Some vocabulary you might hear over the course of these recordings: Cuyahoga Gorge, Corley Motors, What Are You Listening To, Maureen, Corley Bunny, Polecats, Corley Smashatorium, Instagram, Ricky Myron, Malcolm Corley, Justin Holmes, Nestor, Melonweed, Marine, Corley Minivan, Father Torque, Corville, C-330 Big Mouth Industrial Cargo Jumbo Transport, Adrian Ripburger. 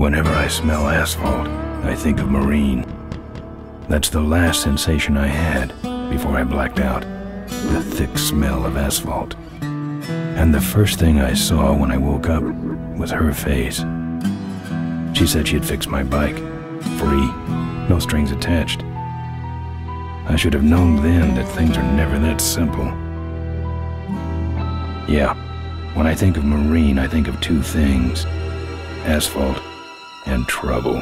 Whenever I smell asphalt, I think of Marine. That's the last sensation I had before I blacked out, the thick smell of asphalt. And the first thing I saw when I woke up was her face. She said she'd fix my bike, free, no strings attached. I should have known then that things are never that simple. Yeah, when I think of Marine, I think of two things, asphalt and trouble.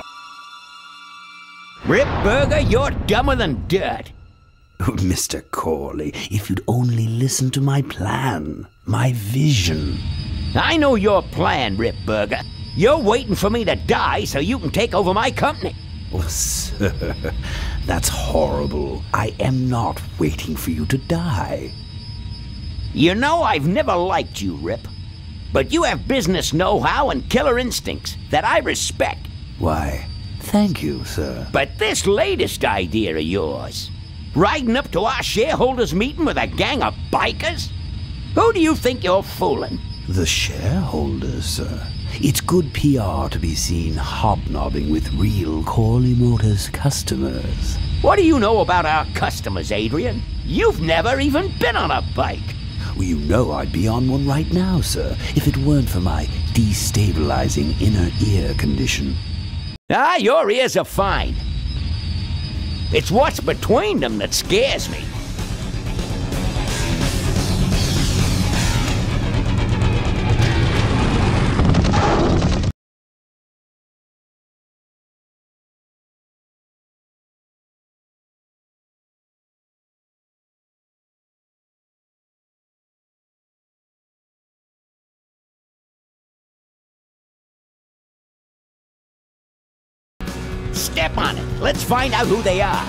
Ripburger, you're dumber than dirt. Oh, Mr. Corley, if you'd only listen to my plan, my vision. I know your plan, Ripburger. You're waiting for me to die so you can take over my company. Oh, sir, that's horrible. I am not waiting for you to die. You know, I've never liked you, Rip. But you have business know-how and killer instincts that I respect. Why, thank you, sir. But this latest idea of yours, riding up to our shareholders' meeting with a gang of bikers? Who do you think you're fooling? The shareholders, sir. It's good PR to be seen hobnobbing with real Corley Motors customers. What do you know about our customers, Adrian? You've never even been on a bike. Well, you know I'd be on one right now, sir, if it weren't for my destabilizing inner ear condition. Ah, your ears are fine. It's what's between them that scares me. Step on it. Let's find out who they are.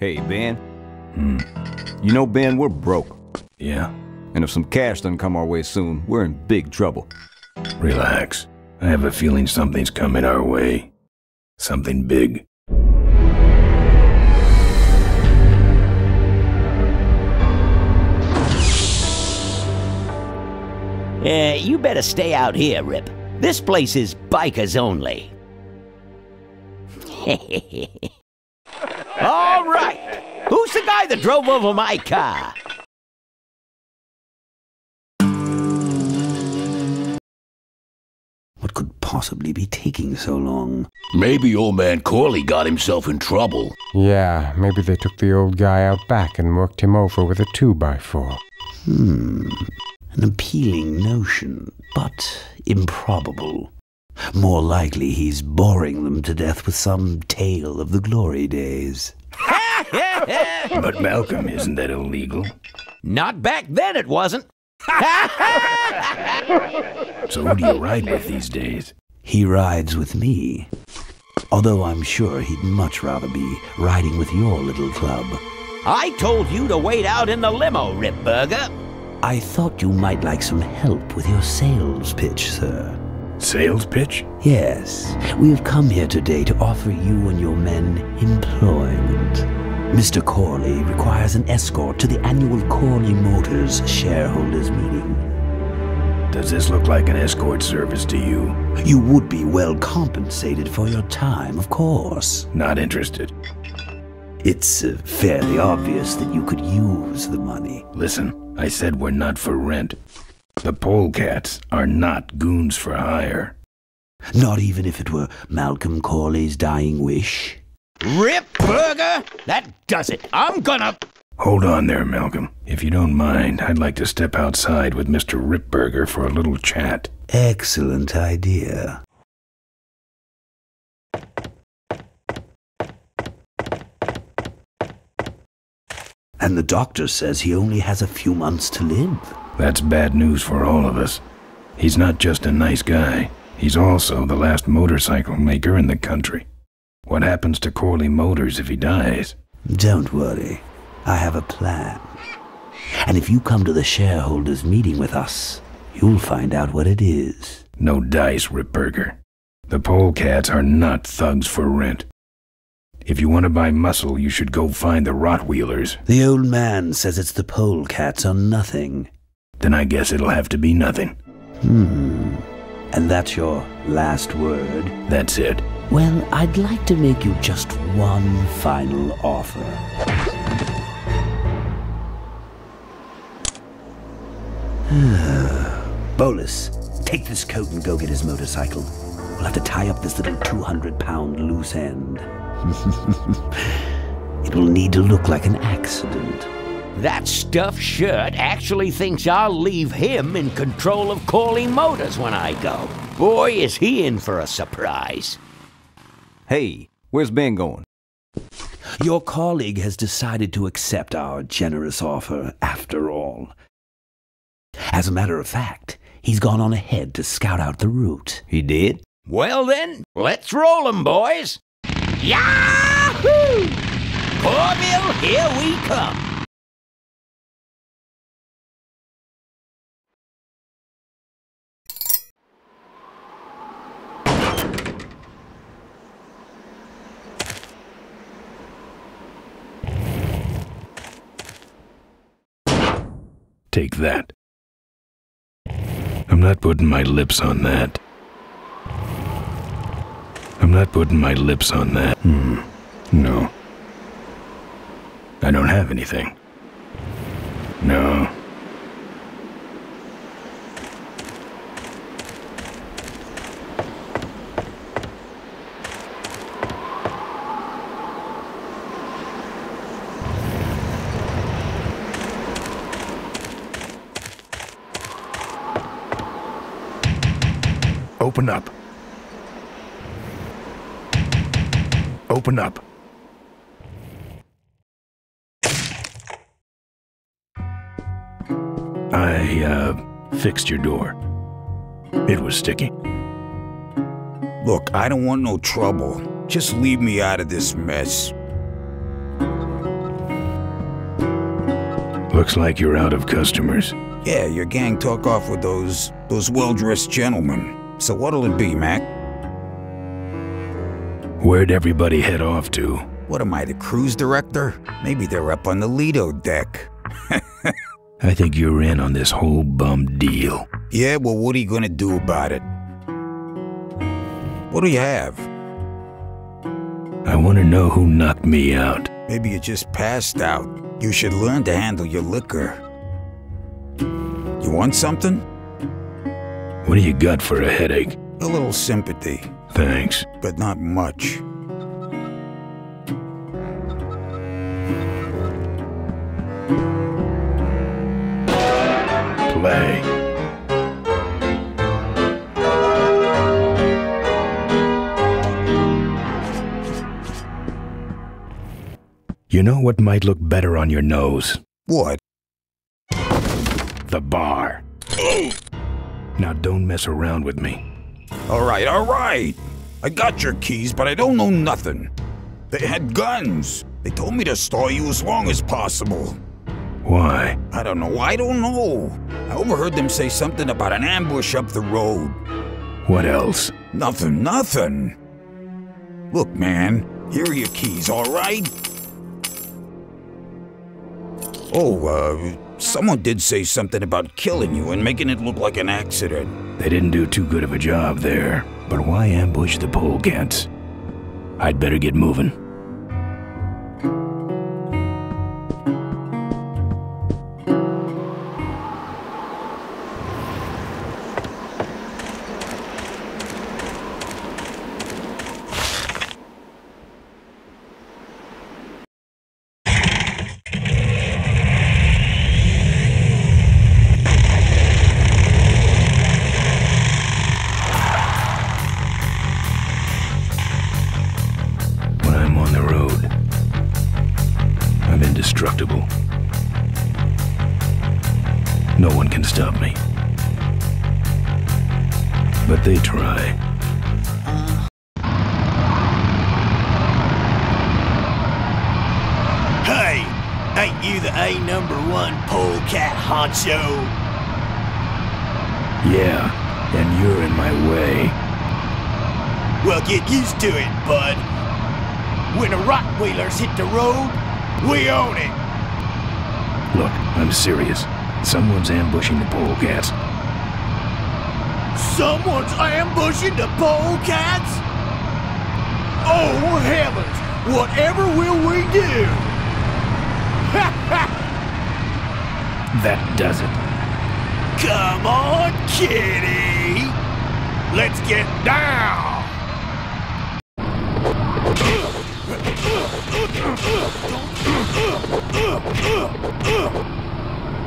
Hey, Ben. You know, Ben, we're broke. Yeah? And if some cash doesn't come our way soon, we're in big trouble. Relax. I have a feeling something's coming our way. Something big. You better stay out here, Rip. This place is bikers only. All right! Who's the guy that drove over my car? What could possibly be taking so long? Maybe old man Corley got himself in trouble. Yeah, maybe they took the old guy out back and worked him over with a 2x4. An appealing notion, but improbable. More likely he's boring them to death with some tale of the glory days. But Malcolm, isn't that illegal? Not back then it wasn't. So who do you ride with these days? He rides with me. Although I'm sure he'd much rather be riding with your little club. I told you to wait out in the limo, Ripburger. I thought you might like some help with your sales pitch, sir. Sales pitch? Yes. We have come here today to offer you and your men employment. Mr. Corley requires an escort to the annual Corley Motors shareholders meeting. Does this look like an escort service to you? You would be well compensated for your time, of course. Not interested. It's fairly obvious that you could use the money. Listen, I said we're not for rent. The Polecats are not goons for hire. Not even if it were Malcolm Corley's dying wish? Ripburger! That does it! I'm gonna... Hold on there, Malcolm. If you don't mind, I'd like to step outside with Mr. Ripburger for a little chat. Excellent idea. And the doctor says he only has a few months to live. That's bad news for all of us. He's not just a nice guy. He's also the last motorcycle maker in the country. What happens to Corley Motors if he dies? Don't worry. I have a plan. And if you come to the shareholders' meeting with us, you'll find out what it is. No dice, Ripburger. The Polecats are not thugs for rent. If you want to buy muscle, you should go find the Rottweilers. The old man says it's the Polecats or nothing. Then I guess it'll have to be nothing. And that's your last word? That's it. Well, I'd like to make you just one final offer. Bolus, take this coat and go get his motorcycle. We'll have to tie up this little 200-pound loose end. It'll need to look like an accident. That stuffed shirt actually thinks I'll leave him in control of Corley Motors when I go. Boy, is he in for a surprise. Hey, where's Ben going? Your colleague has decided to accept our generous offer after all. As a matter of fact, he's gone on ahead to scout out the route. He did? Well then, let's roll 'em, boys. Yahoo! Corville, here we come. Take that. I'm not putting my lips on that. I'm not putting my lips on that. No. I don't have anything. No. Open up. Open up. I, fixed your door. It was sticky. Look, I don't want no trouble. Just leave me out of this mess. Looks like you're out of customers. Yeah, your gang talk off with those well-dressed gentlemen. So what'll it be, Mac? Where'd everybody head off to? What am I, the cruise director? Maybe they're up on the Lido deck. I think you're in on this whole bum deal. Yeah, well, what are you gonna do about it? What do you have? I wanna know who knocked me out. Maybe you just passed out. You should learn to handle your liquor. You want something? What do you got for a headache? A little sympathy. Thanks. But not much. Play. You know what might look better on your nose? What? The bar. Now don't mess around with me. All right. I got your keys, but I don't know nothing. They had guns. They told me to stall you as long as possible. Why? I don't know. I overheard them say something about an ambush up the road. What else? Nothing. Look, man, here are your keys, all right? Oh, someone did say something about killing you and making it look like an accident. They didn't do too good of a job there. But why ambush the Polecats? I'd better get moving. No one can stop me. But they try. Hey! Ain't you the A#1 Polecat honcho? Yeah, and you're in my way. Well, get used to it, bud. When the Rottweilers hit the road, we own it. Look, I'm serious. Someone's ambushing the Polecats. Someone's ambushing the Polecats? Oh, heavens! Whatever will we do? That does it. Come on, kitty! Let's get down!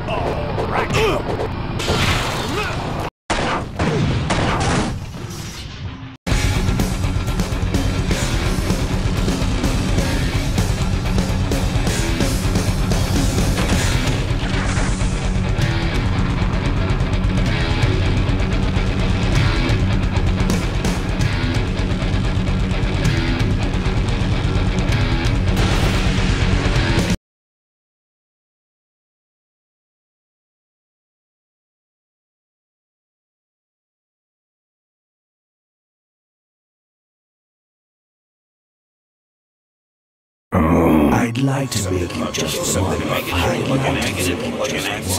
All right. I'd like to make you just something about killing you and making it look like an accident.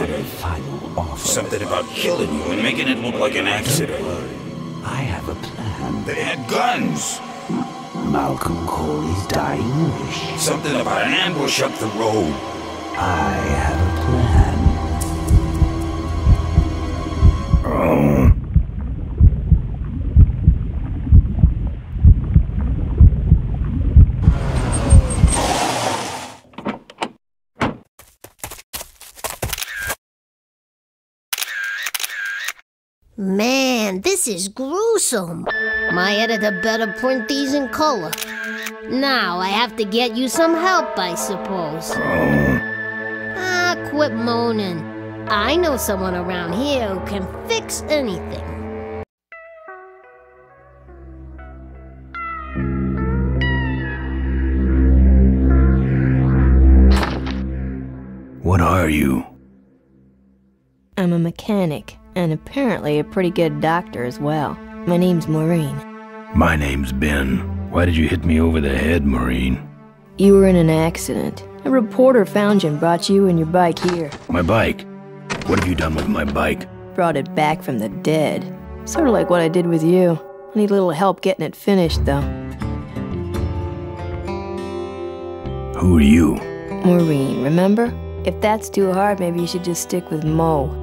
Something about killing you and making it look like an accident. I have a plan. They had guns. Malcolm Corley's dying wish. Something about an ambush up the road. I have a plan. Man, this is gruesome. My editor better print these in color. Now I have to get you some help, I suppose. Quit moaning. I know someone around here who can fix anything. What are you? I'm a mechanic. And apparently a pretty good doctor as well. My name's Maureen. My name's Ben. Why did you hit me over the head, Maureen? You were in an accident. A reporter found you and brought you and your bike here. My bike? What have you done with my bike? Brought it back from the dead. Sort of like what I did with you. I need a little help getting it finished, though. Who are you? Maureen, remember? If that's too hard, maybe you should just stick with Mo.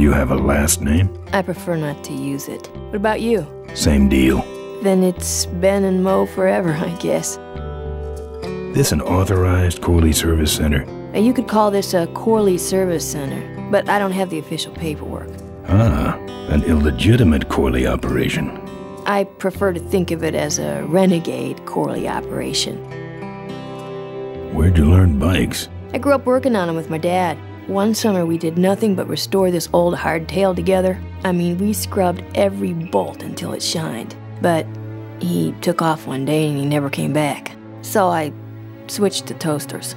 Do you have a last name? I prefer not to use it. What about you? Same deal. Then it's Ben and Mo forever, I guess. This an authorized Corley Service Center? You could call this a Corley Service Center, but I don't have the official paperwork. Ah, an illegitimate Corley operation. I prefer to think of it as a renegade Corley operation. Where'd you learn bikes? I grew up working on them with my dad. One summer we did nothing but restore this old hardtail together. I mean, we scrubbed every bolt until it shined. But he took off one day and he never came back. So I switched to toasters.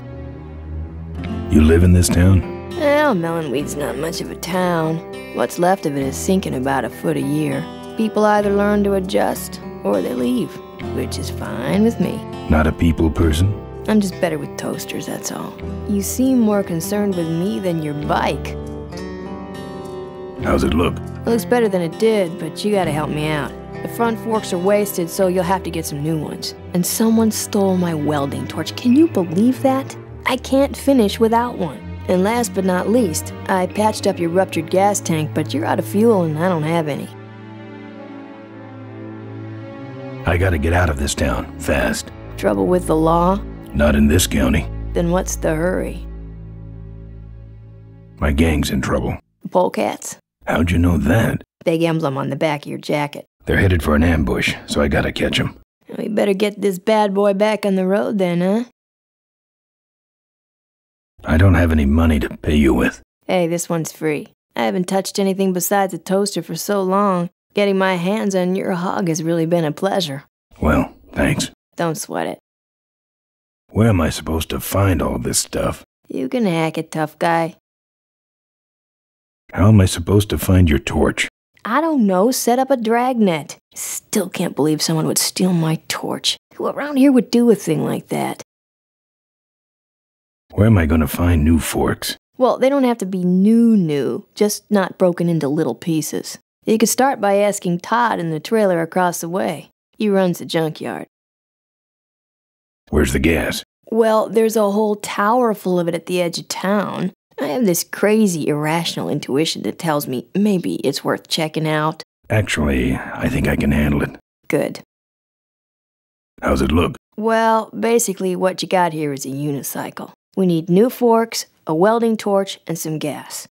You live in this town? Well, Melonweed's not much of a town. What's left of it is sinking about a foot a year. People either learn to adjust or they leave, which is fine with me. Not a people person? I'm just better with toasters, that's all. You seem more concerned with me than your bike. How's it look? It looks better than it did, but you gotta help me out. The front forks are wasted, so you'll have to get some new ones. And someone stole my welding torch. Can you believe that? I can't finish without one. And last but not least, I patched up your ruptured gas tank, but you're out of fuel and I don't have any. I gotta get out of this town, fast. Trouble with the law? Not in this county. Then what's the hurry? My gang's in trouble. The Polecats? How'd you know that? Big emblem on the back of your jacket. They're headed for an ambush, so I gotta catch them. We better get this bad boy back on the road then, huh? I don't have any money to pay you with. Hey, this one's free. I haven't touched anything besides a toaster for so long. Getting my hands on your hog has really been a pleasure. Well, thanks. Don't sweat it. Where am I supposed to find all this stuff? You can hack it, tough guy. How am I supposed to find your torch? I don't know. Set up a dragnet. Still can't believe someone would steal my torch. Who around here would do a thing like that? Where am I going to find new forks? Well, they don't have to be new, just not broken into little pieces. You could start by asking Todd in the trailer across the way. He runs the junkyard. Where's the gas? Well, there's a whole tower full of it at the edge of town. I have this crazy, irrational intuition that tells me maybe it's worth checking out. Actually, I think I can handle it. Good. How's it look? Well, basically what you got here is a unicycle. We need new forks, a welding torch, and some gas.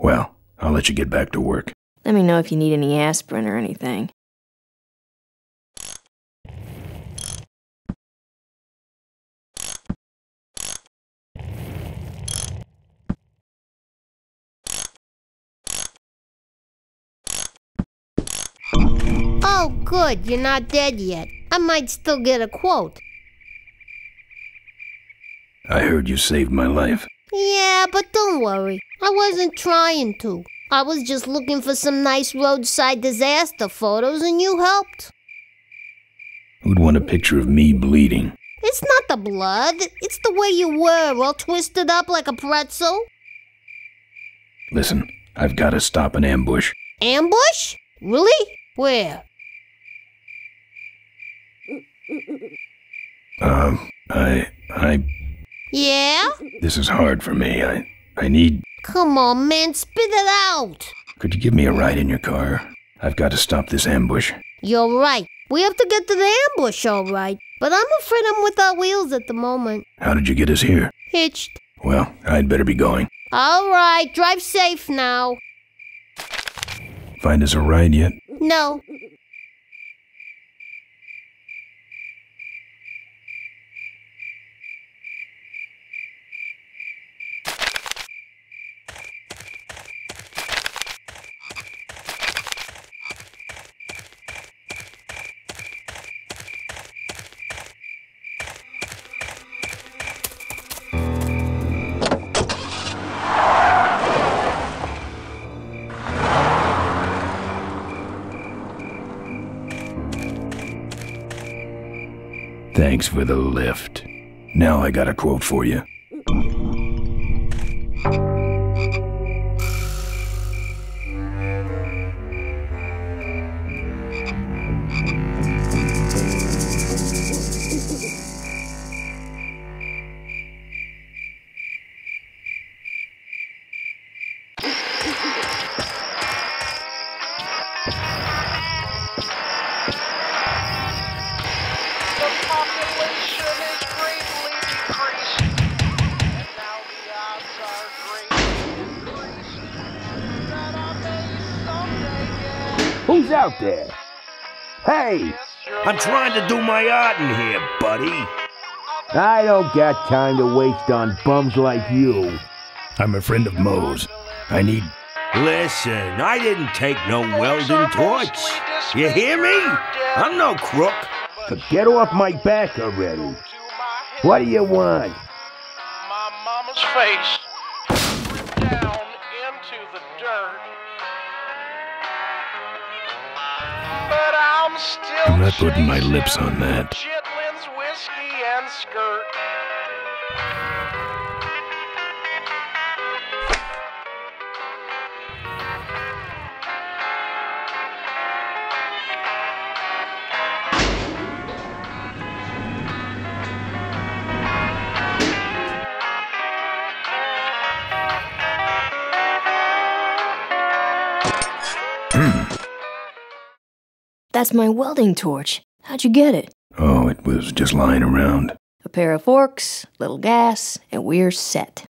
Well, I'll let you get back to work. Let me know if you need any aspirin or anything. Oh, good, you're not dead yet. I might still get a quote. I heard you saved my life. Yeah, but don't worry. I wasn't trying to. I was just looking for some nice roadside disaster photos, and you helped. Who'd want a picture of me bleeding? It's not the blood. It's the way you were, all twisted up like a pretzel. Listen, I've got to stop an ambush. Ambush? Really? Where? Yeah? This is hard for me. I need... Come on, man, spit it out! Could you give me a ride in your car? I've got to stop this ambush. You're right. We have to get to the ambush, all right. But I'm afraid I'm without wheels at the moment. How did you get us here? Hitched. Well, I'd better be going. All right, drive safe now. Find us a ride yet? No. Thanks for the lift. Now I got a quote for you. Who's out there? Hey! I'm trying to do my art in here, buddy. I don't got time to waste on bums like you. I'm a friend of Moe's. I need... Listen, I didn't take no welding torch. You hear me? I'm no crook. So get off my back already. What do you want? My mama's face. Down into the dirt. But I'm still not putting my lips on that. Chitlin's whiskey and skirt. That's my welding torch. How'd you get it? Oh, it was just lying around. A pair of forks, little gas, and we're set.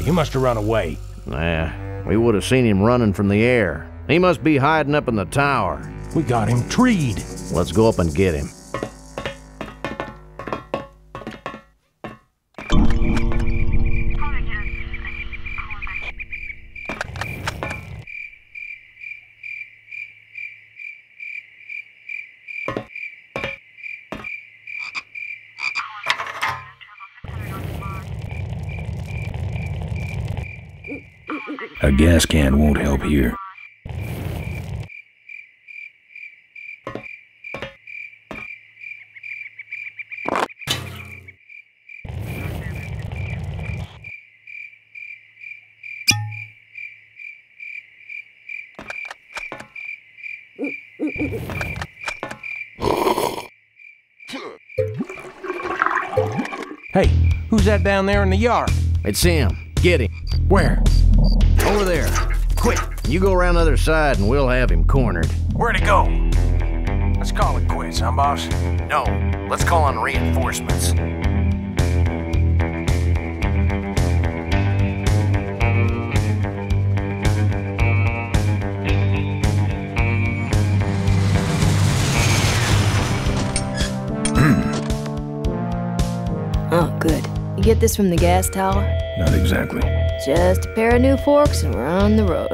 He must have run away. Nah, we would have seen him running from the air. He must be hiding up in the tower. We got him treed. Let's go up and get him. A gas can won't help here. Hey, who's that down there in the yard? It's him. Get him. Where? Over there. Quick. You go around the other side and we'll have him cornered. Where'd he go? Let's call it quits, huh, boss? No. Let's call on reinforcements. Oh, good. You get this from the gas tower? Not exactly. Just a pair of new forks and we're on the road.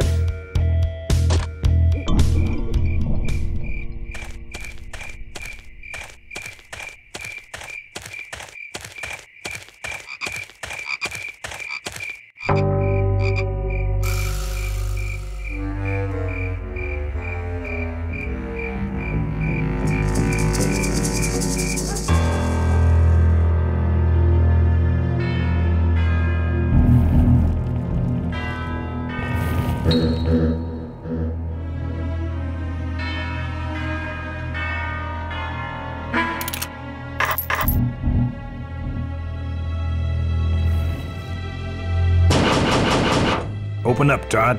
Open up, Todd.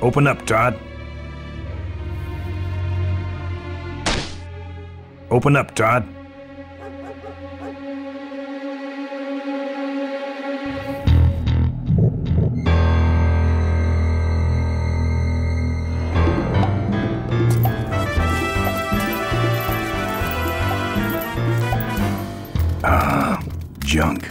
Open up, Todd. Open up, Todd. Junk.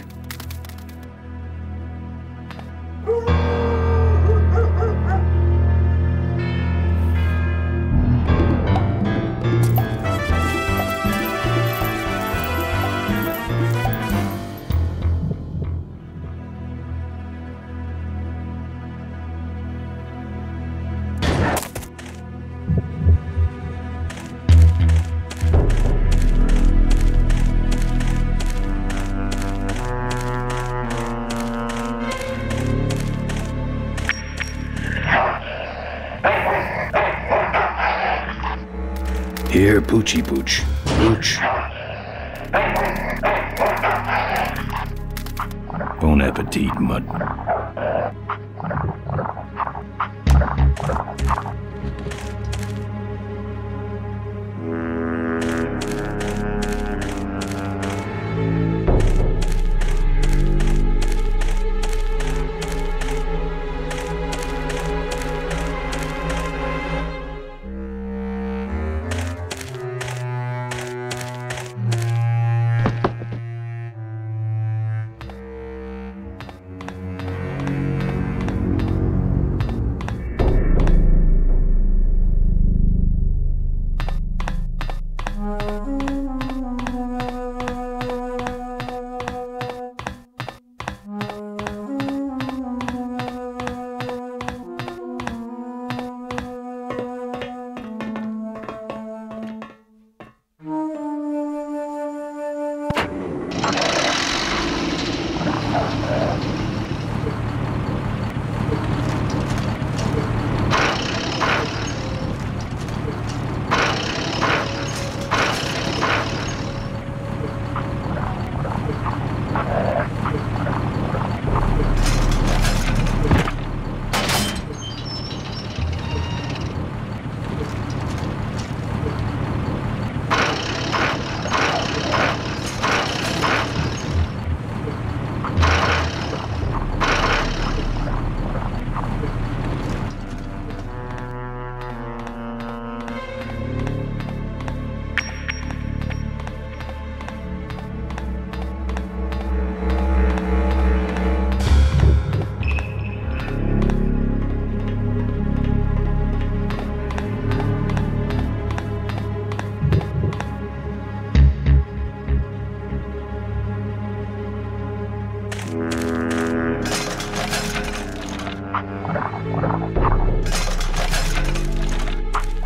Here, Poochie Pooch. Pooch. Bon appetit, mud.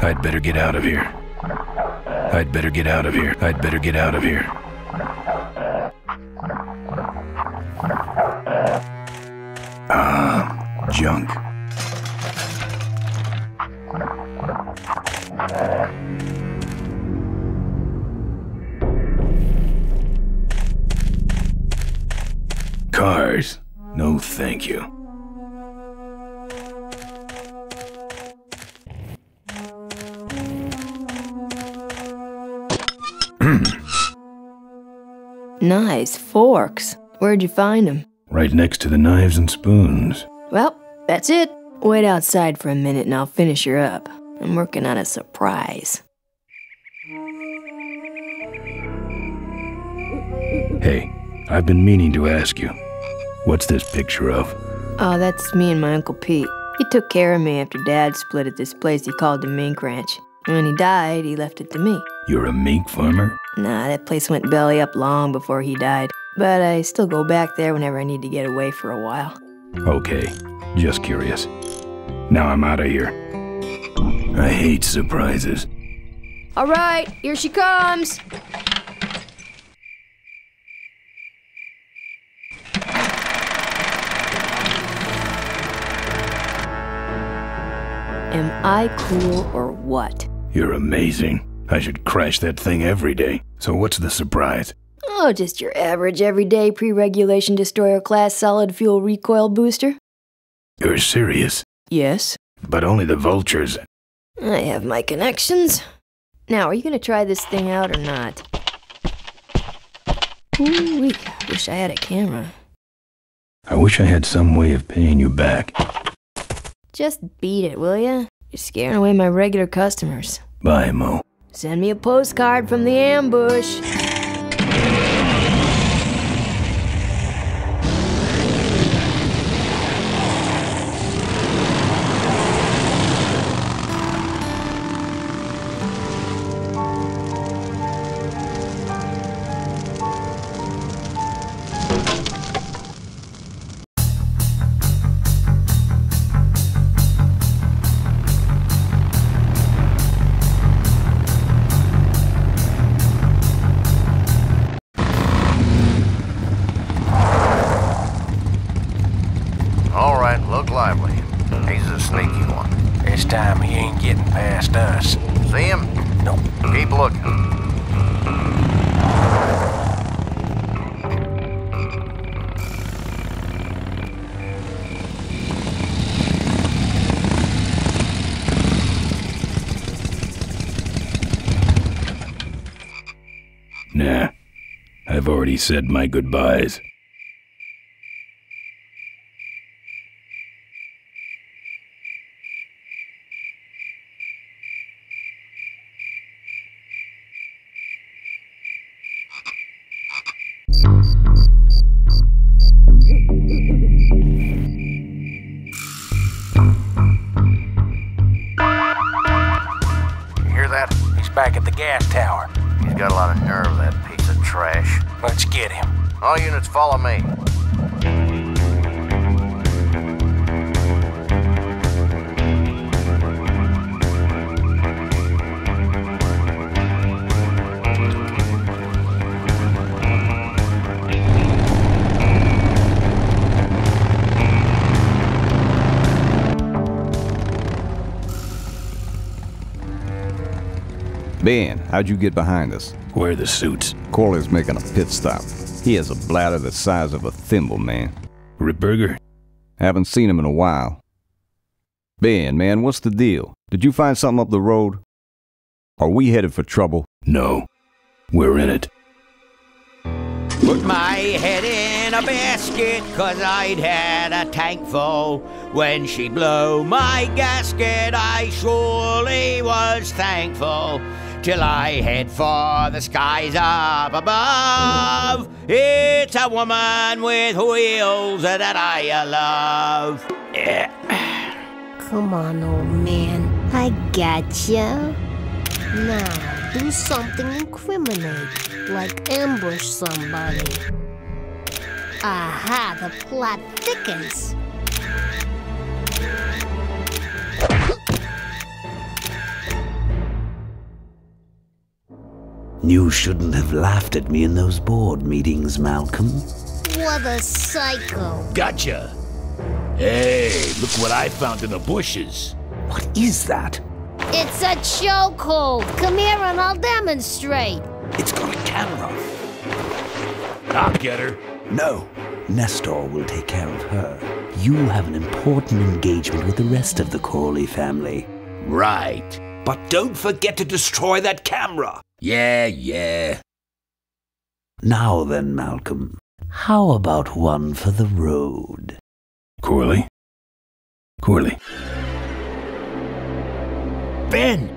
I'd better get out of here. I'd better get out of here. I'd better get out of here. Ah, junk. Cars. No, thank you. Knives, forks. Where'd you find them? Right next to the knives and spoons. Well, that's it. Wait outside for a minute and I'll finish her up. I'm working on a surprise. Hey, I've been meaning to ask you. What's this picture of? Oh, that's me and my Uncle Pete. He took care of me after Dad split at this place he called the Mink Ranch. And when he died, he left it to me. You're a mink farmer? Nah, that place went belly up long before he died. But I still go back there whenever I need to get away for a while. Okay, just curious. Now I'm out of here. I hate surprises. All right, here she comes. Am I cool or what? You're amazing. I should crash that thing every day. So what's the surprise? Oh, just your average everyday pre-regulation destroyer class solid fuel recoil booster. You're serious? Yes. But only the vultures. I have my connections. Now, are you gonna try this thing out or not? Ooh, I wish I had a camera. I wish I had some way of paying you back. Just beat it, will ya? You're scaring away my regular customers. Bye, Mo. Send me a postcard from the ambush. I've already said my goodbyes. Follow me. Ben, how'd you get behind us? Where are the suits? Corley's making a pit stop. He has a bladder the size of a thimble, man. Ripburger? Haven't seen him in a while. Ben, man, what's the deal? Did you find something up the road? Are we headed for trouble? No. We're in it. Put my head in a basket, 'cause I'd had a tank full. When she blew my gasket, I surely was thankful. Till I head for the skies up above. It's a woman with wheels that I love. Come on, old man. I gotcha. Now, do something incriminating, like ambush somebody. Aha, the plot thickens. You shouldn't have laughed at me in those board meetings, Malcolm. What a psycho. Gotcha. Hey, look what I found in the bushes. What is that? It's a chokehold. Come here and I'll demonstrate. It's got a camera. I'll get her. No, Nestor will take care of her. You have an important engagement with the rest of the Corley family. Right. But don't forget to destroy that camera. Yeah. Now then, Malcolm, how about one for the road? Corley. Ben!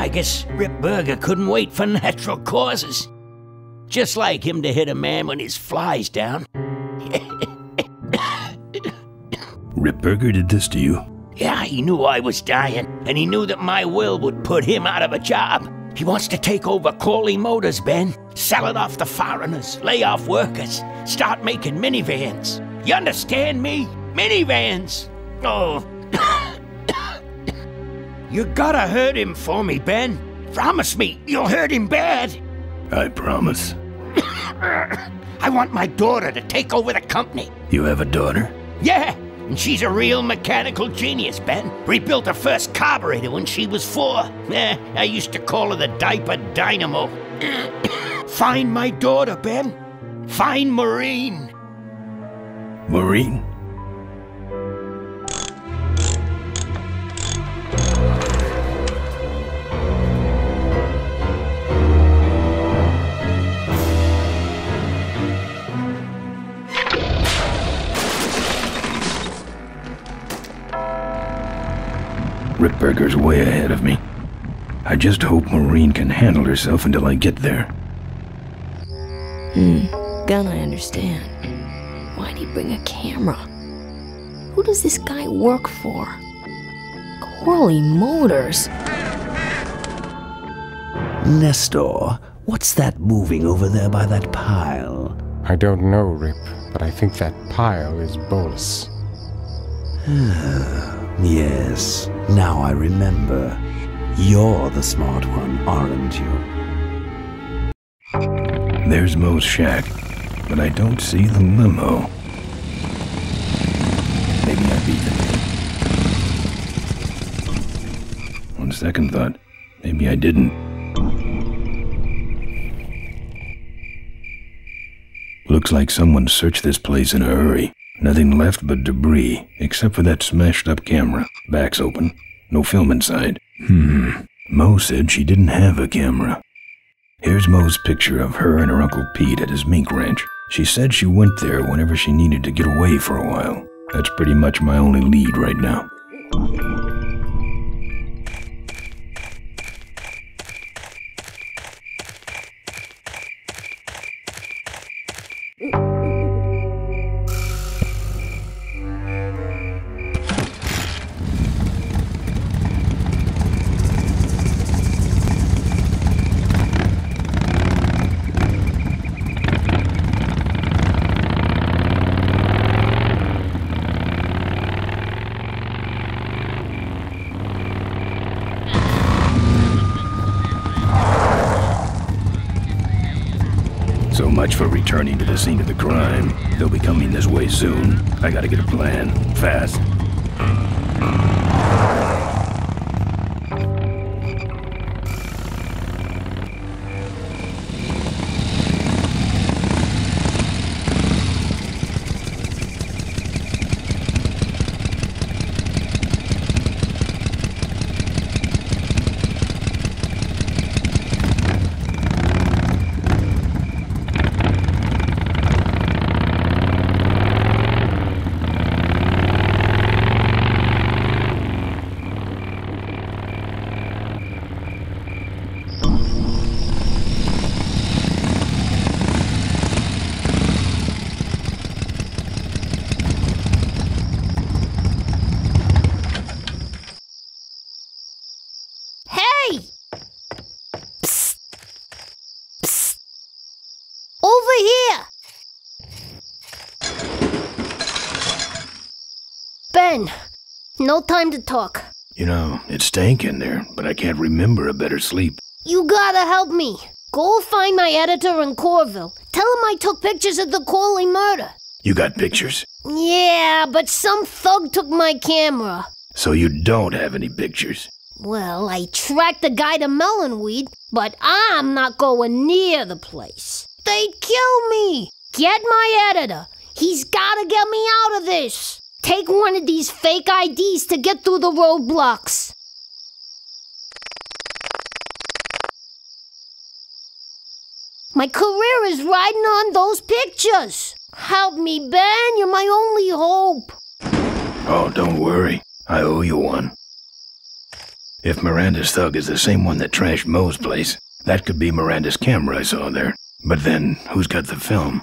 I guess Ripburger couldn't wait for natural causes. Just like him to hit a man when his fly's down. Ripburger did this to you? Yeah, he knew I was dying, and he knew that my will would put him out of a job. He wants to take over Corley Motors, Ben. Sell it off to foreigners, lay off workers, start making minivans. You understand me? Minivans! Oh. You gotta hurt him for me, Ben. Promise me you'll hurt him bad. I promise. I want my daughter to take over the company. You have a daughter? Yeah. And she's a real mechanical genius, Ben. Rebuilt her first carburetor when she was 4. I used to call her the diaper dynamo. Find my daughter, Ben. Find Maureen. Maureen? Ripburger's way ahead of me. I just hope Maureen can handle herself until I get there. Gonna understand. Why'd he bring a camera? Who does this guy work for? Corley Motors. Nestor, what's that moving over there by that pile? I don't know, Rip, but I think that pile is Bolus. Yes, now I remember. You're the smart one, aren't you? There's Mo's shack, but I don't see the limo. Maybe I beat them. On second thought, maybe I didn't. Looks like someone searched this place in a hurry. Nothing left but debris, except for that smashed-up camera. Back's open. No film inside. Mo said she didn't have a camera. Here's Mo's picture of her and her Uncle Pete at his mink ranch. She said she went there whenever she needed to get away for a while. That's pretty much my only lead right now. For returning to the scene of the crime. They'll be coming this way soon. I gotta get a plan. Fast. No time to talk. You know, it's stank in there, but I can't remember a better sleep. You gotta help me. Go find my editor in Corville. Tell him I took pictures of the Corley murder. You got pictures? Yeah, but some thug took my camera. So you don't have any pictures? Well, I tracked the guy to Melonweed, but I'm not going near the place. They'd kill me. Get my editor. He's gotta get me out of this. Take one of these fake IDs to get through the roadblocks. My career is riding on those pictures. Help me, Ben. You're my only hope. Oh, don't worry. I owe you one. If Miranda's thug is the same one that trashed Moe's place, that could be Miranda's camera I saw there. But then, who's got the film?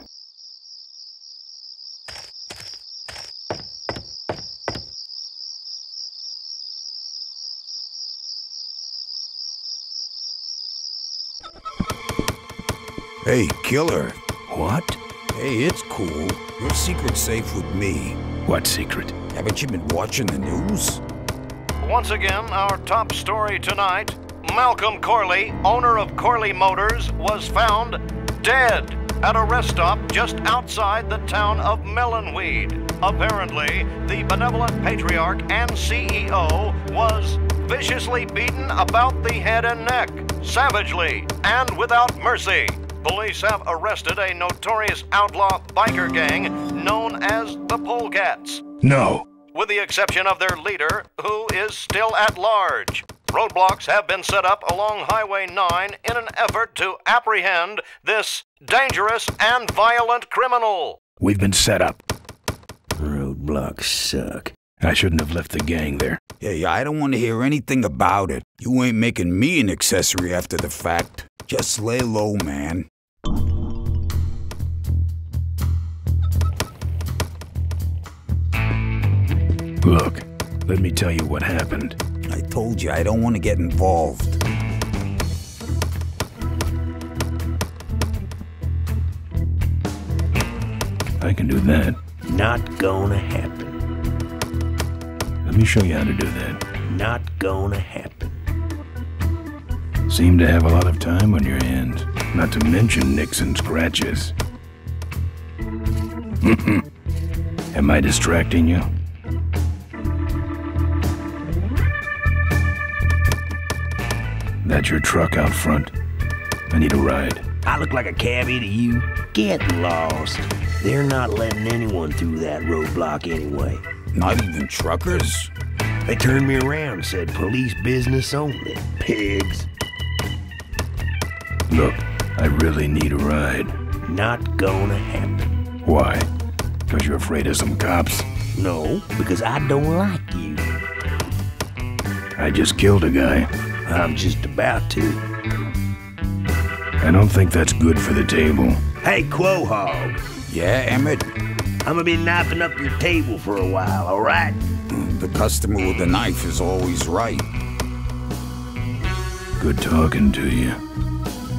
Hey, killer. What? Hey, it's cool. Your secret's safe with me. What secret? Haven't you been watching the news? Once again, our top story tonight. Malcolm Corley, owner of Corley Motors, was found dead at a rest stop just outside the town of Melonweed. Apparently, the benevolent patriarch and CEO was viciously beaten about the head and neck, savagely and without mercy. Police have arrested a notorious outlaw biker gang known as the Polecats. No. With the exception of their leader, who is still at large. Roadblocks have been set up along Highway 9 in an effort to apprehend this dangerous and violent criminal. We've been set up. Roadblocks suck. I shouldn't have left the gang there. Hey, I don't want to hear anything about it. You ain't making me an accessory after the fact. Just lay low, man. Look, let me tell you what happened. I told you, I don't want to get involved. I can do that. Not gonna happen. Let me show you how to do that. Not gonna happen. Seem to have a lot of time on your hands. Not to mention nicks and scratches. Am I distracting you? That's your truck out front. I need a ride. I look like a cabbie to you? Get lost. They're not letting anyone through that roadblock anyway. Not even truckers? They turned me around and said police business only, pigs. Look, I really need a ride. Not gonna happen. Why? Because you're afraid of some cops? No, because I don't like you. I just killed a guy. I'm just about to. I don't think that's good for the table. Hey, Quahog. Yeah, Emmett? I'm gonna be knifing up your table for a while, all right? The customer with the knife is always right. Good talking to you.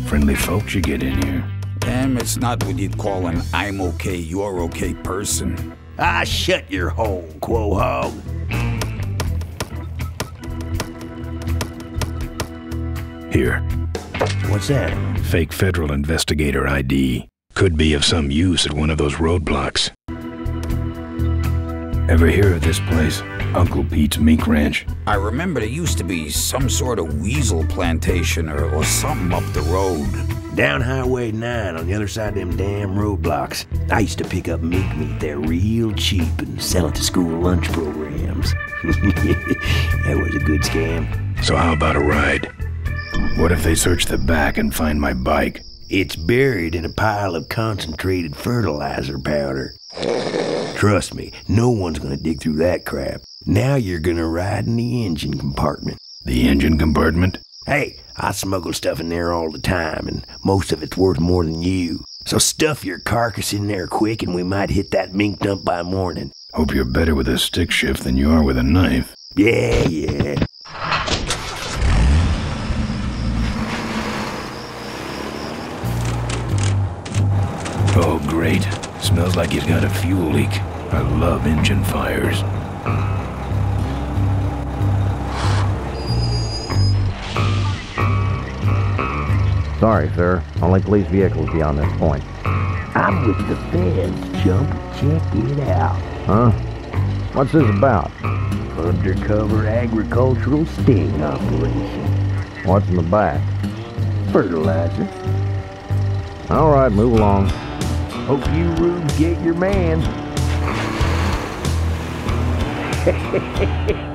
Friendly folks you get in here. Emmett's not what you'd call an I'm okay, you're okay person. Ah, shut your hole, Quahog. Here. What's that? Fake federal investigator ID. Could be of some use at one of those roadblocks. Ever hear of this place? Uncle Pete's Mink Ranch? I remember there used to be some sort of weasel plantation or something up the road. Down Highway 9 on the other side of them damn roadblocks. I used to pick up mink meat there real cheap and sell it to school lunch programs. That was a good scam. So how about a ride? What if they search the back and find my bike? It's buried in a pile of concentrated fertilizer powder. Trust me, no one's gonna dig through that crap. Now you're gonna ride in the engine compartment. The engine compartment? Hey, I smuggle stuff in there all the time, and most of it's worth more than you. So stuff your carcass in there quick, and we might hit that mink dump by morning. Hope you're better with a stick shift than you are with a knife. Yeah. Oh, great. Smells like he's got a fuel leak. I love engine fires. Sorry, sir. Only police vehicles beyond this point. I'm with the feds, Chump. Check it out. Huh? What's this about? Undercover agricultural sting operation. What's in the back? Fertilizer. All right, move along. Hope you rubes get your man. Hehehehe.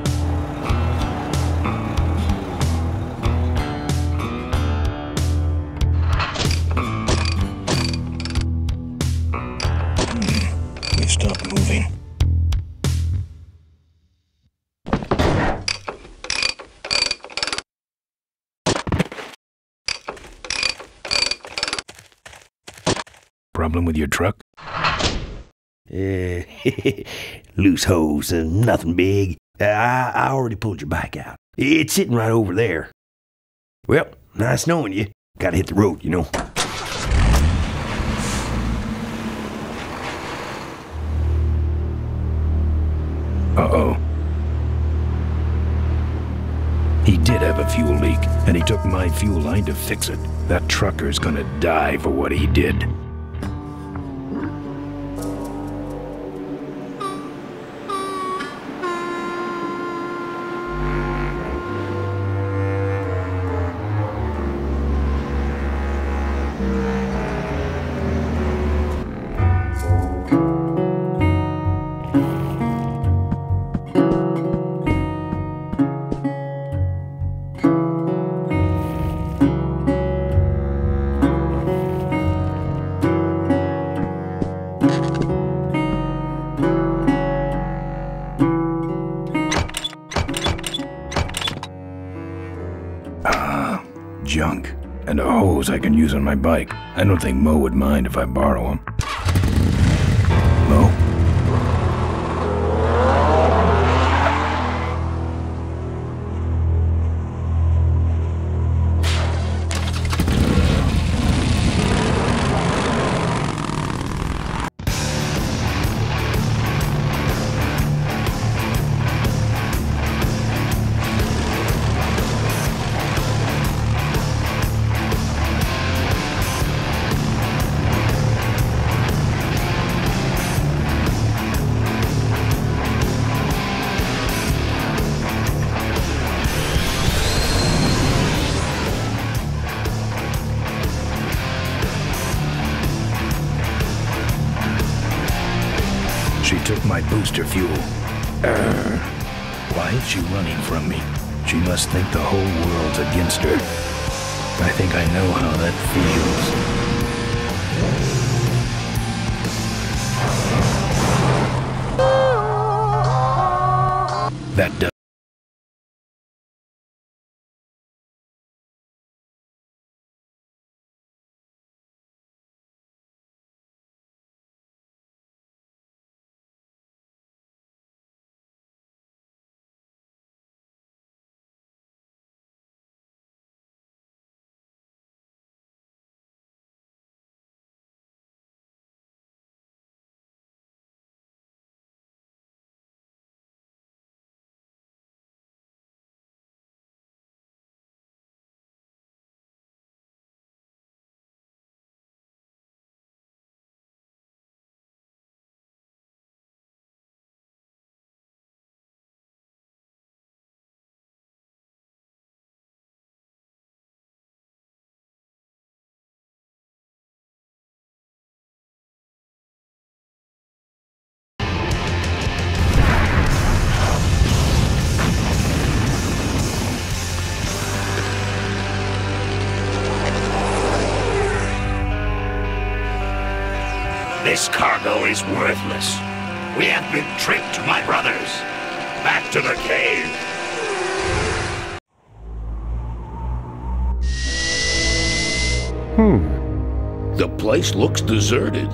Problem with your truck? Loose hose, nothing big. I already pulled your bike out. It's sitting right over there. Well, nice knowing you. Gotta hit the road, you know. Uh-oh. He did have a fuel leak, and he took my fuel line to fix it. That trucker's gonna die for what he did. Junk. And a hose I can use on my bike. I don't think Mo would mind if I borrow him. Mo? She took my booster fuel. Why is she running from me? She must think the whole world's against her. I think I know how that feels. That does. This cargo is worthless. We have been tricked, my brothers. Back to the cave. The place looks deserted.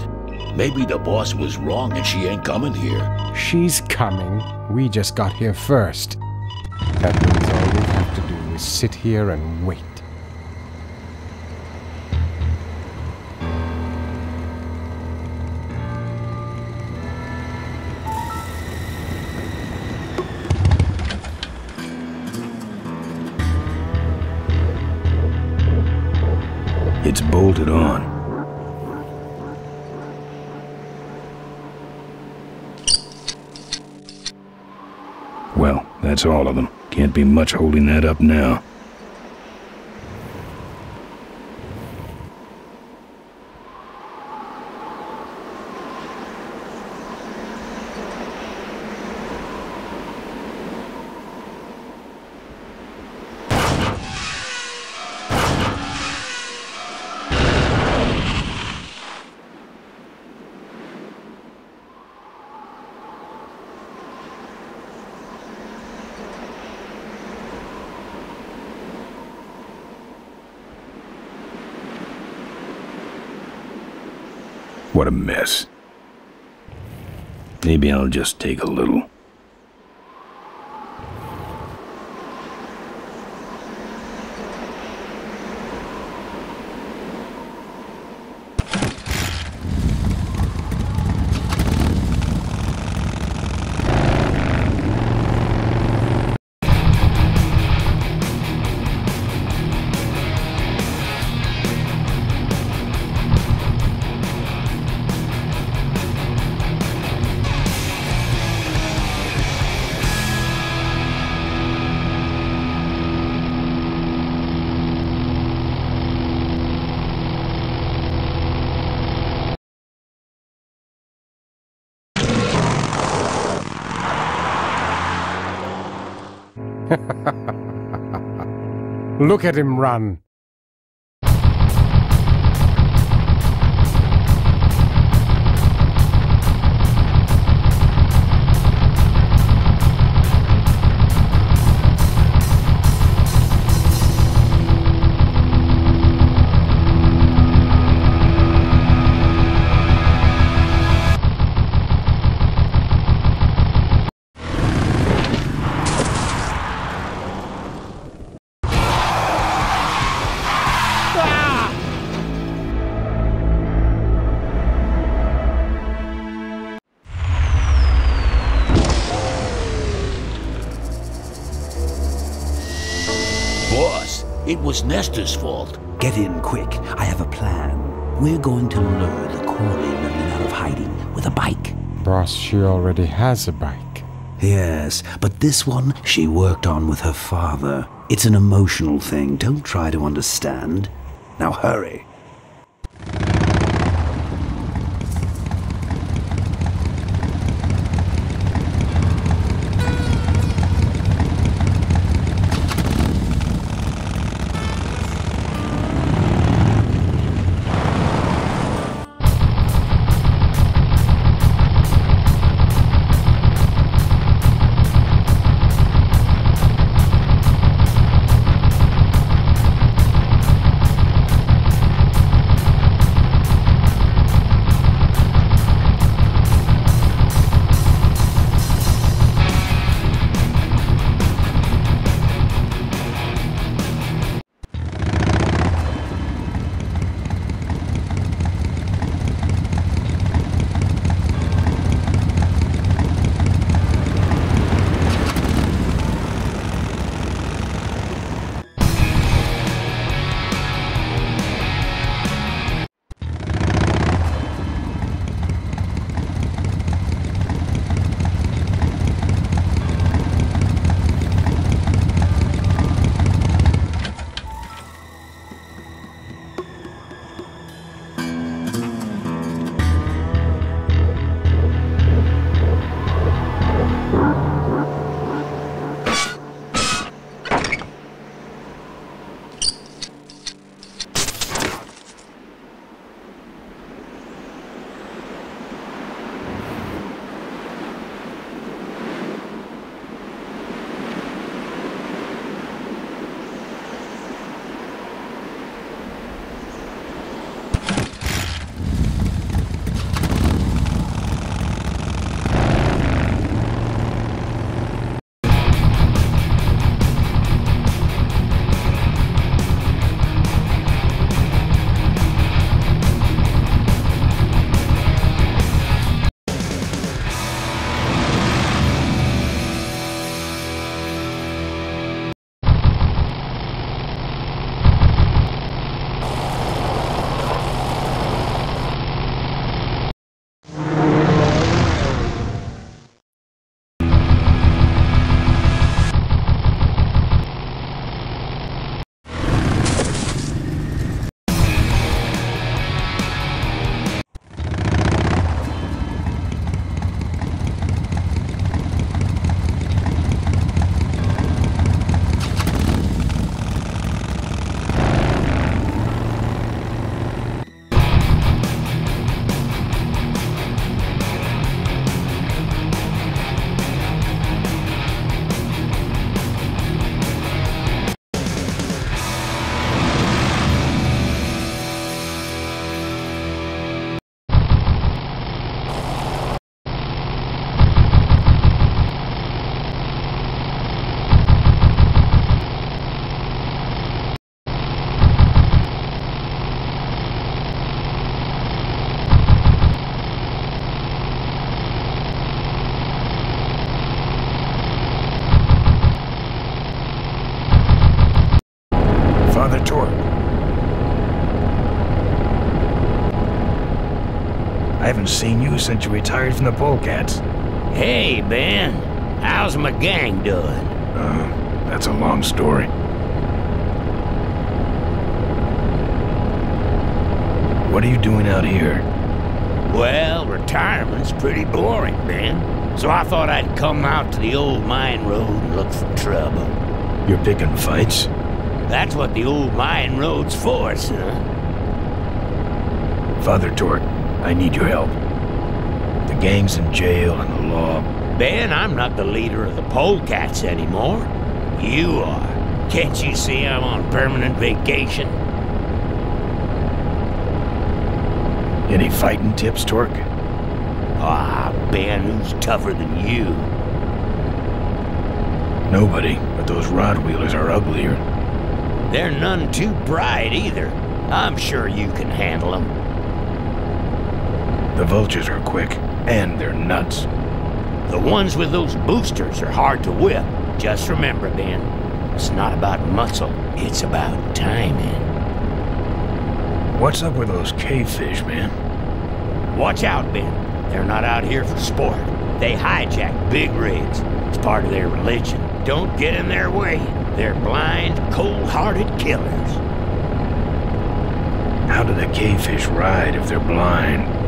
Maybe the boss was wrong and she ain't coming here. She's coming. We just got here first. That means all we have to do is sit here and wait. lights bolted on. Well, that's all of them. Can't be much holding that up now. What a mess. Maybe I'll just take a little. Look at him run. It was Nestor's fault. Get in quick. I have a plan. We're going to lure the Corley women out of hiding with a bike. Boss, she already has a bike. Yes, but this one she worked on with her father. It's an emotional thing. Don't try to understand. Now hurry. haven't seen you since you retired from the Polecats. Hey, Ben. How's my gang doing? That's a long story. What are you doing out here? Well, retirement's pretty boring, Ben. So I thought I'd come out to the old mine road and look for trouble. You're picking fights? That's what the old mine road's for, son. Father Torque, I need your help. The gang's in jail and the law. Ben, I'm not the leader of the Polecats anymore. You are. Can't you see I'm on permanent vacation? Any fighting tips, Torque? Ah, Ben, who's tougher than you? Nobody, but those rod wheelers are uglier. They're none too bright either. I'm sure you can handle them. The vultures are quick, and they're nuts. The ones with those boosters are hard to whip. Just remember, Ben, it's not about muscle, it's about timing. What's up with those cavefish, man? Watch out, Ben. They're not out here for sport. They hijack big rigs. It's part of their religion. Don't get in their way. They're blind, cold-hearted killers. How do the cavefish ride if they're blind?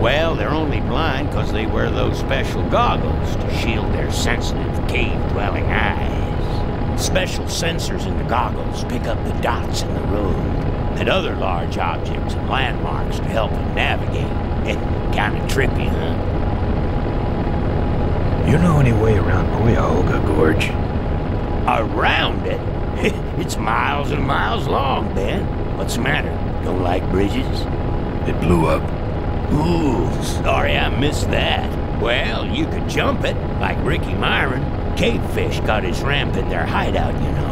Well, they're only blind because they wear those special goggles to shield their sensitive cave-dwelling eyes. Special sensors in the goggles pick up the dots in the road and other large objects and landmarks to help them navigate. Kind of trippy, huh? You know any way around Cuyahoga Gorge? Around it? It's miles and miles long, Ben. What's the matter? Don't like bridges? It blew up. Ooh, sorry I missed that. Well, you could jump it, like Ricky Myron. Cavefish got his ramp in their hideout, you know.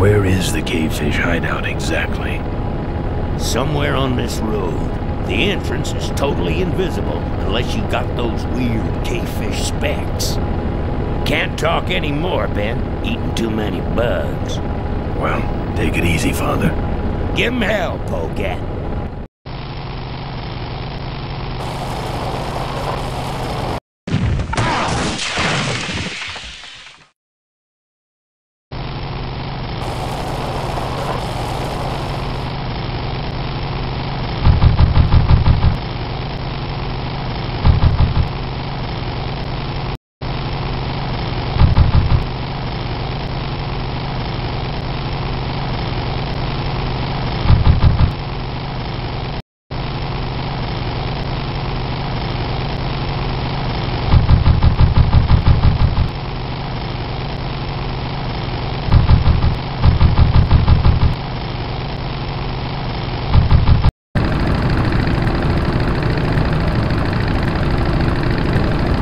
Where is the cavefish hideout exactly? Somewhere on this road. The entrance is totally invisible unless you got those weird cavefish specs. Can't talk anymore, Ben. Eating too many bugs. Well, take it easy, Father. Give him hell, Polecat.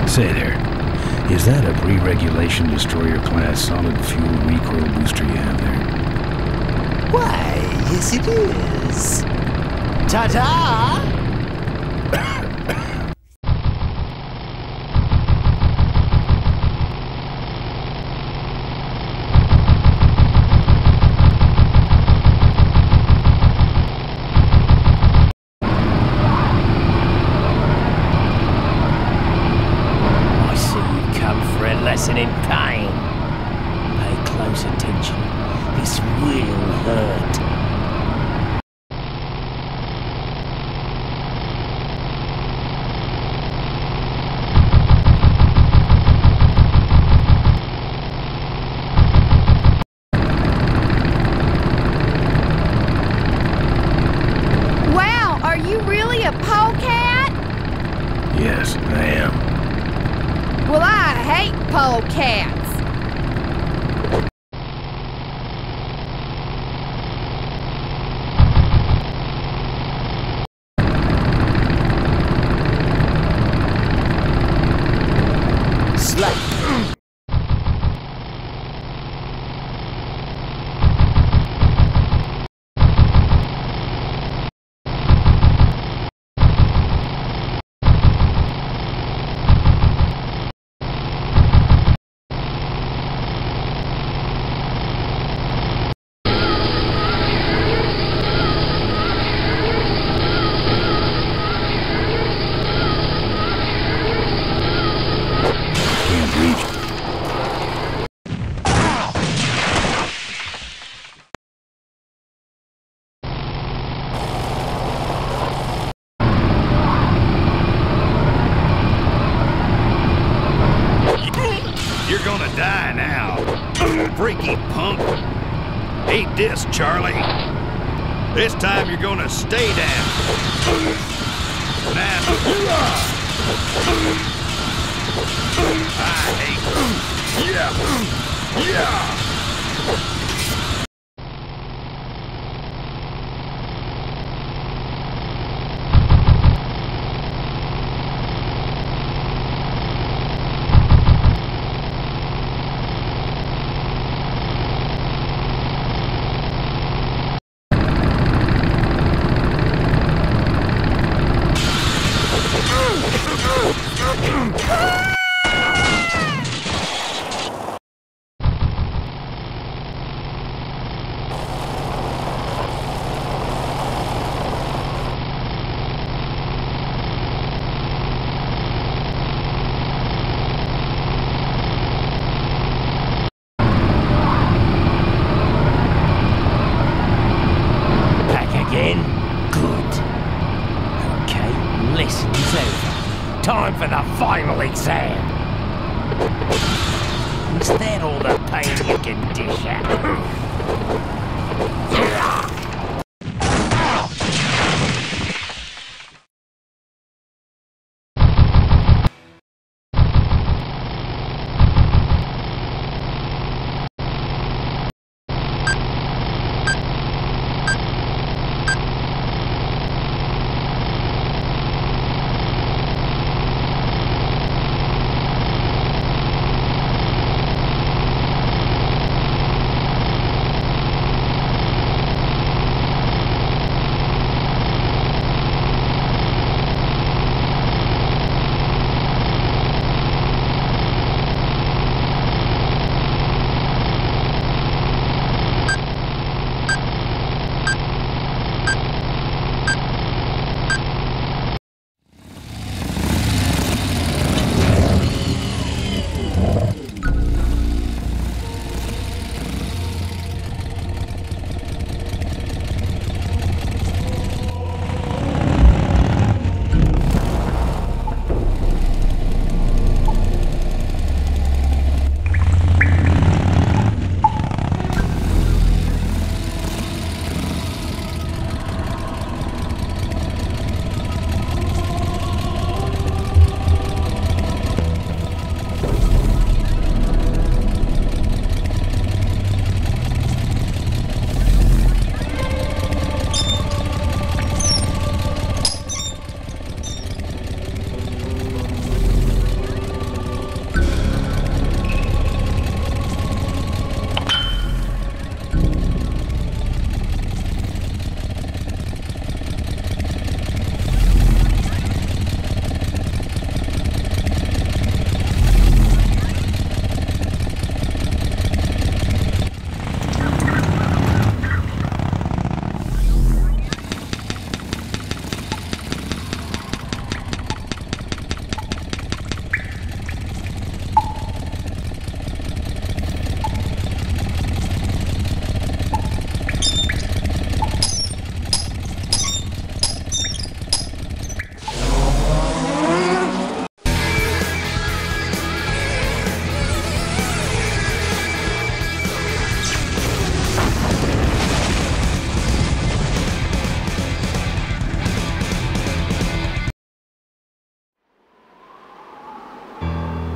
Say there, is that a pre-regulation destroyer class solid fuel recoil booster you have there? Why, yes it is. Ta-da! freaky punk. Eat this, Charlie. This time you're gonna stay down. Now, I hate you. Yeah, yeah.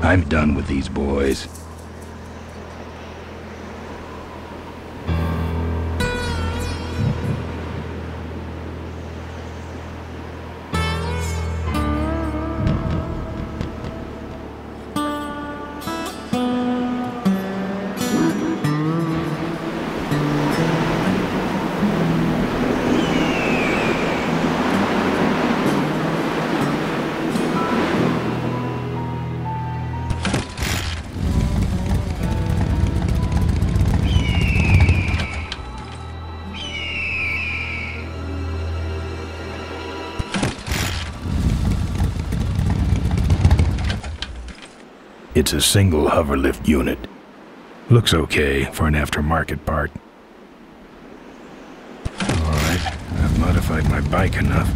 I'm done with these boys. It's a single hoverlift unit. Looks okay for an aftermarket part. Alright, I've modified my bike enough.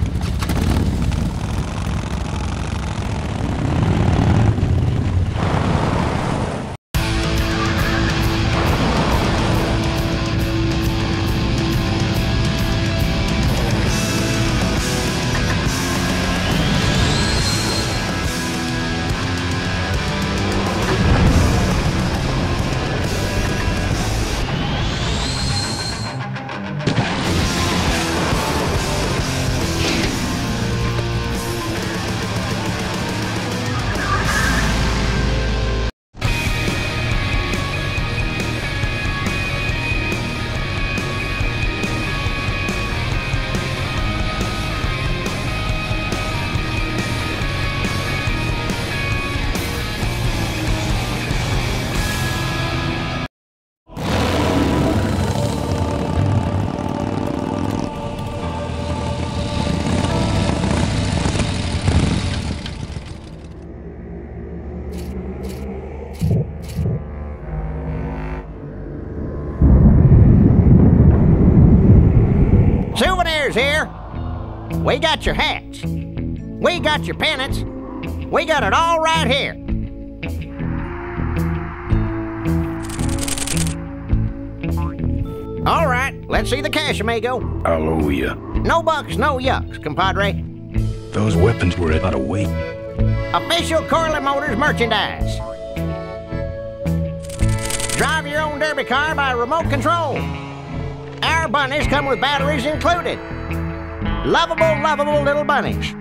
Motors here. We got your hats. We got your pennants. We got it all right here. All right, let's see the cash, amigo. I'll owe ya. No bucks, no yucks, compadre. Those weapons were out of weight. Official Corley Motors merchandise. Drive your own derby car by remote control. Our bunnies come with batteries included. Lovable, lovable little bunnies.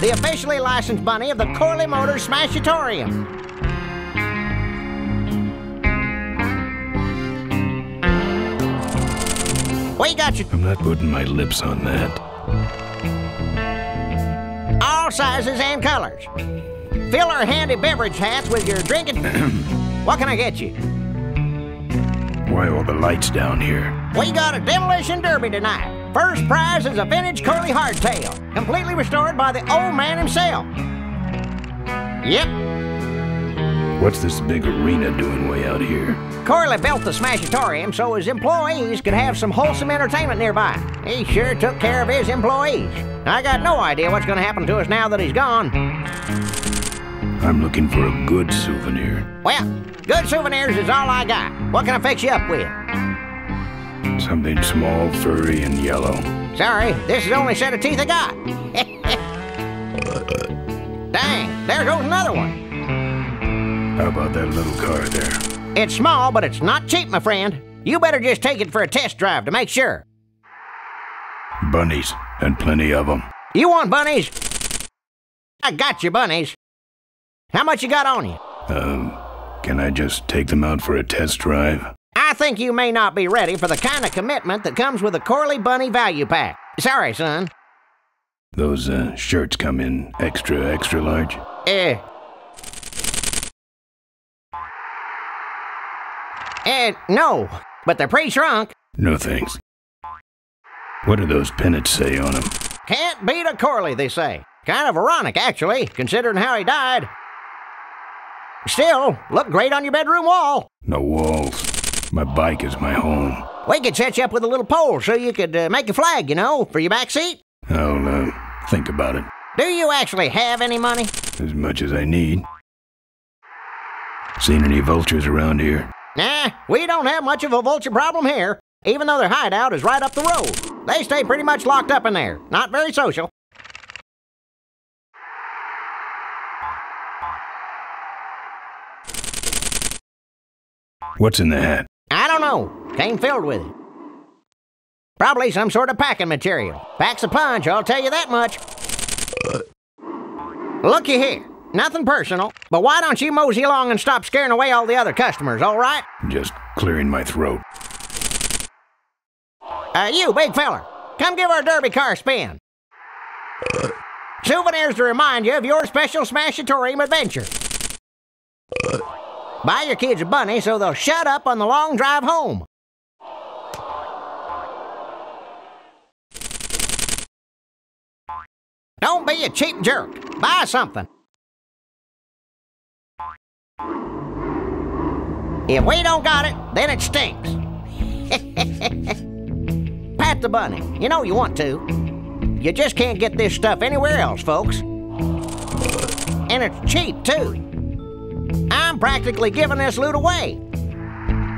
The officially licensed bunny of the Corley Motors Smashatorium. We got you. I'm not putting my lips on that. All sizes and colors. Fill our handy beverage hats with your drinking. What can I get you? Why all the lights down here? We got a demolition derby tonight. First prize is a vintage curly hardtail, completely restored by the old man himself. Yep. What's this big arena doing way out here? Corley built the Smashatorium so his employees could have some wholesome entertainment nearby. He sure took care of his employees. I got no idea what's going to happen to us now that he's gone. I'm looking for a good souvenir. Well, good souvenirs is all I got. What can I fix you up with? Something small, furry, and yellow. Sorry, this is the only set of teeth I got. Dang, there goes another one. How about that little car there? It's small, but it's not cheap, my friend. You better just take it for a test drive to make sure. Bunnies, and plenty of them. You want bunnies? I got your bunnies. How much you got on you? Can I just take them out for a test drive? I think you may not be ready for the kind of commitment that comes with a Corley Bunny value pack. Sorry, son. Those, shirts come in extra large? No, but they're pre-shrunk. No thanks. What do those pennants say on them? Can't beat a Corley, they say. Kind of ironic, actually, considering how he died. Still, look great on your bedroom wall. No walls. My bike is my home. We could set you up with a little pole so you could make a flag, you know, for your back seat. I'll, think about it. Do you actually have any money? As much as I need. Seen any vultures around here? Nah, we don't have much of a vulture problem here, even though their hideout is right up the road. They stay pretty much locked up in there. Not very social. What's in the hat? I don't know. Came filled with it. Probably some sort of packing material. Packs a punch, I'll tell you that much. Looky here. Nothing personal, but why don't you mosey along and stop scaring away all the other customers, all right? Just clearing my throat. You, big feller, come give our derby car a spin. Souvenirs to remind you of your special Smashatorium adventure. Buy your kids a bunny so they'll shut up on the long drive home. Don't be a cheap jerk. Buy something. If we don't got it, then it stinks. Pat the bunny. You know you want to. You just can't get this stuff anywhere else, folks. And it's cheap, too. I'm practically giving this loot away.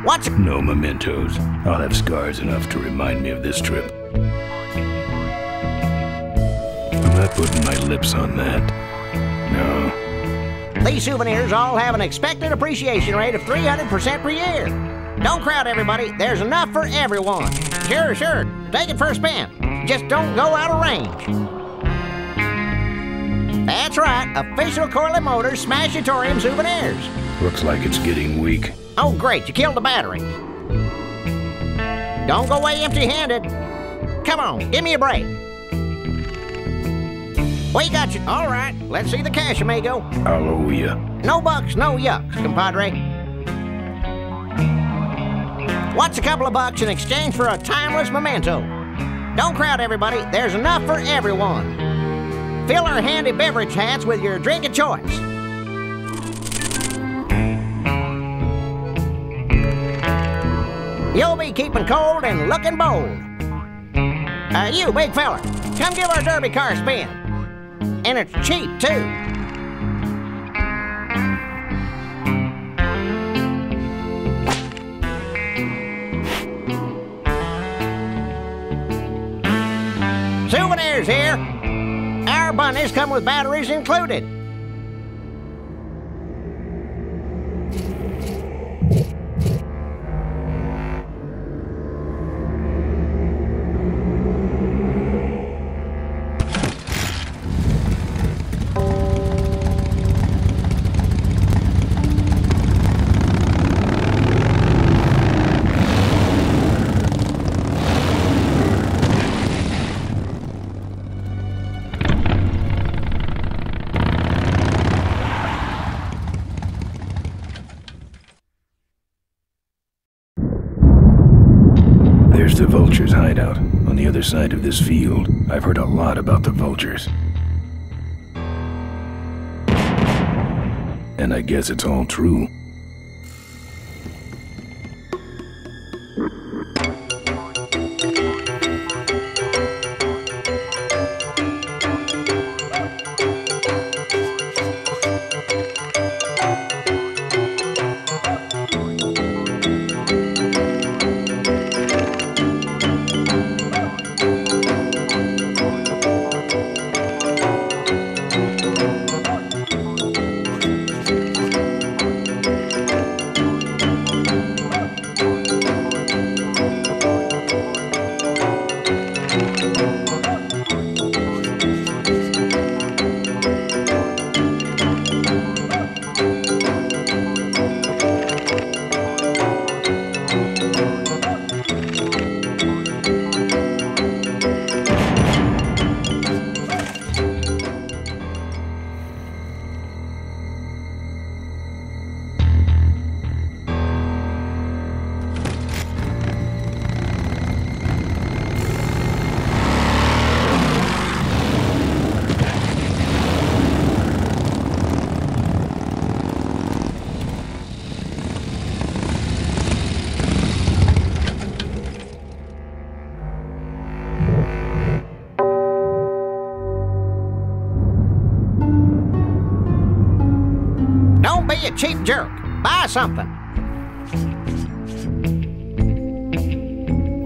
What's... No mementos. I'll have scars enough to remind me of this trip. I'm not putting my lips on that. No. These souvenirs all have an expected appreciation rate of 300% per year. Don't crowd everybody. There's enough for everyone. Sure, sure. Take it for a spin. Just don't go out of range. That's right. Official Corley Motors Smashatorium souvenirs. Looks like it's getting weak. Oh, great. You killed the battery. Don't go away empty-handed. Come on. Give me a break. We got you. All right, let's see the cash, amigo. I'll owe ya. No bucks, no yucks, compadre. What's a couple of bucks in exchange for a timeless memento? Don't crowd everybody. There's enough for everyone. Fill our handy beverage hats with your drink of choice. You'll be keeping cold and looking bold. You big fella, come give our derby car a spin. And it's cheap, too. Souvenirs here. Our bunnies come with batteries included. The vultures' hideout on the other side of this field. I've heard a lot about the vultures. And I guess it's all true. Cheap jerk. Buy something.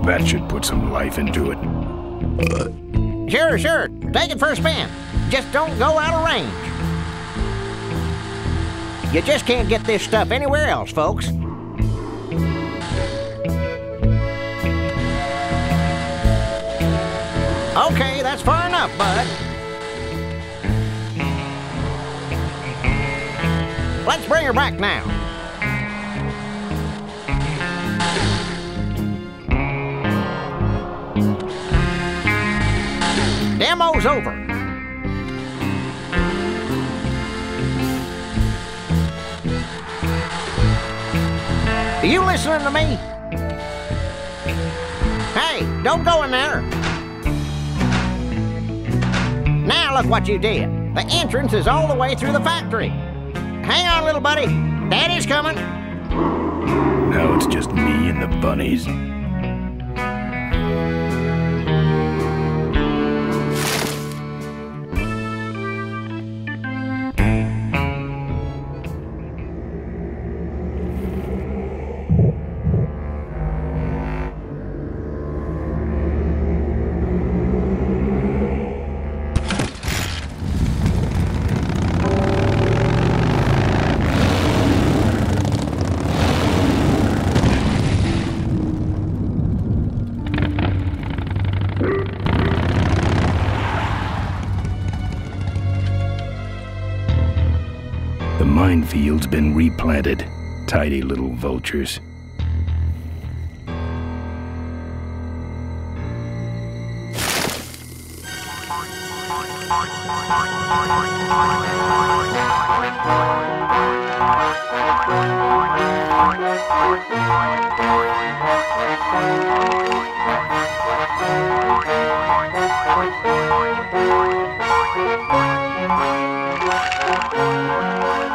That should put some life into it. Sure, sure. Take it for a spin. Just don't go out of range. You just can't get this stuff anywhere else, folks. Okay, that's far enough, bud. Let's bring her back now. Demo's over. Are you listening to me? Hey, don't go in there. Now look what you did. The entrance is all the way through the factory. Hang on, little buddy. Daddy's coming. Now it's just me and the bunnies. Field's been replanted. Tidy little vultures.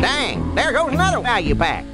Dang, there goes another value pack.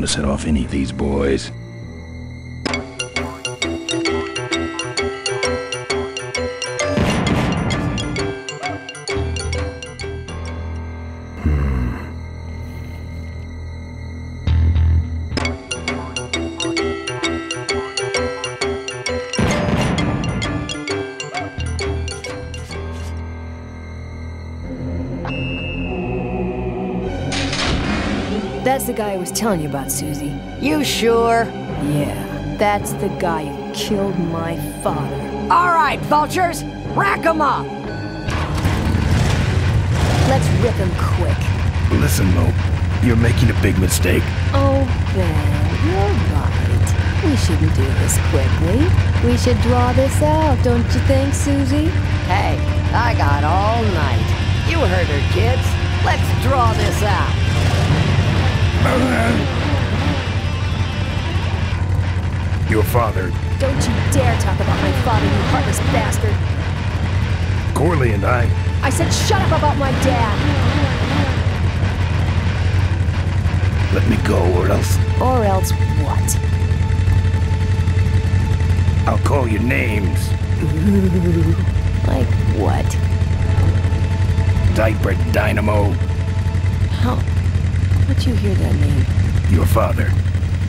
To set off any of these boys. That's the guy I was telling you about, Susie. You sure? Yeah, that's the guy who killed my father. All right, vultures, rack 'em up! Let's rip him quick. Listen, Mo, you're making a big mistake. Oh, Ben, you're right. We shouldn't do this quickly. We should draw this out, don't you think, Susie? Hey, I got all night. You heard her, kids. Let's draw this out. Your father. Don't you dare talk about my father, you heartless bastard. Corley and I. I said shut up about my dad. Let me go or else. Or else what? I'll call you names. Like what? Diaper Dynamo. How? How'd you hear that name? Your father.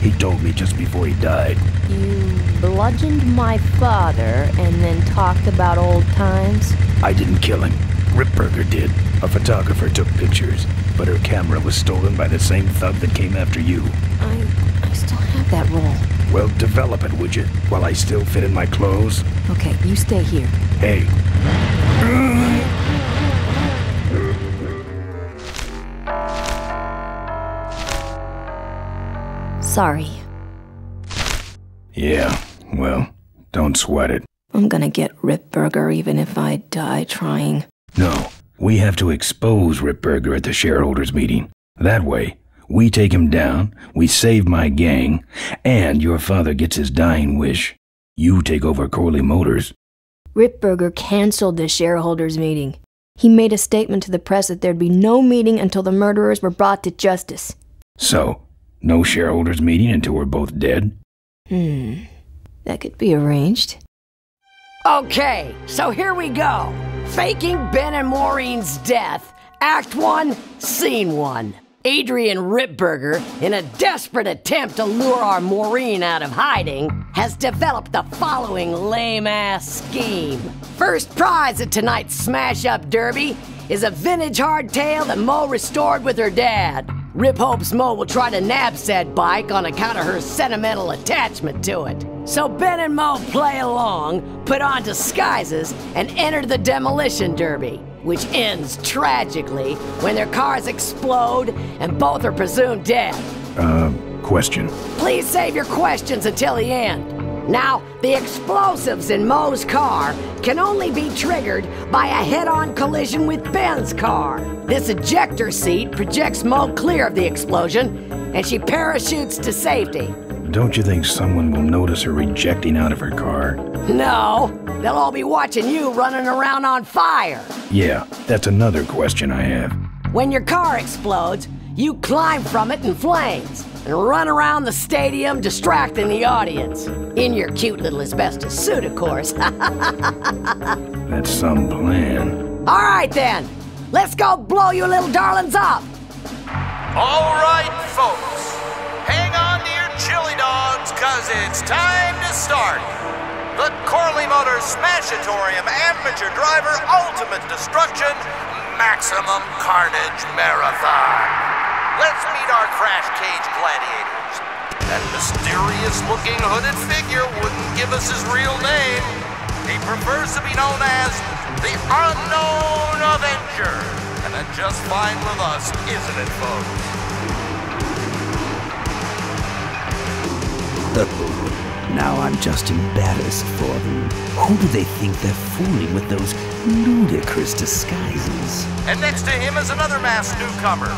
He told me just before he died. You bludgeoned my father and then talked about old times? I didn't kill him. Ripburger did. A photographer took pictures, but her camera was stolen by the same thug that came after you. I still have that roll. Well, develop it, would you? While I still fit in my clothes? Okay, you stay here. Hey. Sorry. Yeah, well, don't sweat it. I'm gonna get Ripburger even if I die trying. No, we have to expose Ripburger at the shareholders' meeting. That way, We take him down, we save my gang, and your father gets his dying wish. You take over Corley Motors." Ripburger canceled the shareholders' meeting. He made a statement to the press that there'd be no meeting until the murderers were brought to justice. So, no shareholders' meeting until we're both dead? That could be arranged. Okay, so here we go. Faking Ben and Maureen's death. Act 1, Scene 1. Adrian Ripburger, in a desperate attempt to lure our Maureen out of hiding, has developed the following lame-ass scheme. First prize at tonight's smash-up derby is a vintage hardtail that Mo restored with her dad. Rip hopes Mo will try to nab said bike on account of her sentimental attachment to it. So Ben and Mo play along, put on disguises, and enter the demolition derby, which ends tragically when their cars explode and both are presumed dead. Question. Please save your questions until the end. Now, the explosives in Mo's car can only be triggered by a head-on collision with Ben's car. This ejector seat projects Mo clear of the explosion, and she parachutes to safety. Don't you think someone will notice her ejecting out of her car? No, they'll all be watching you running around on fire. Yeah, that's another question I have. When your car explodes, you climb from it in flames and run around the stadium distracting the audience. In your cute little asbestos suit, of course. That's some plan. All right, then. Let's go blow you little darlings up. All right, folks. Hang on to your chili dogs, because it's time to start. The Corley Motors Smashatorium Amateur Driver Ultimate Destruction Maximum Carnage Marathon. Let's meet our Crash Cage Gladiators. That mysterious-looking hooded figure wouldn't give us his real name. He prefers to be known as the Unknown Avenger. And that's just fine with us, isn't it, folks? Now I'm just embarrassed for them. Who do they think they're fooling with those ludicrous disguises? And next to him is another masked newcomer.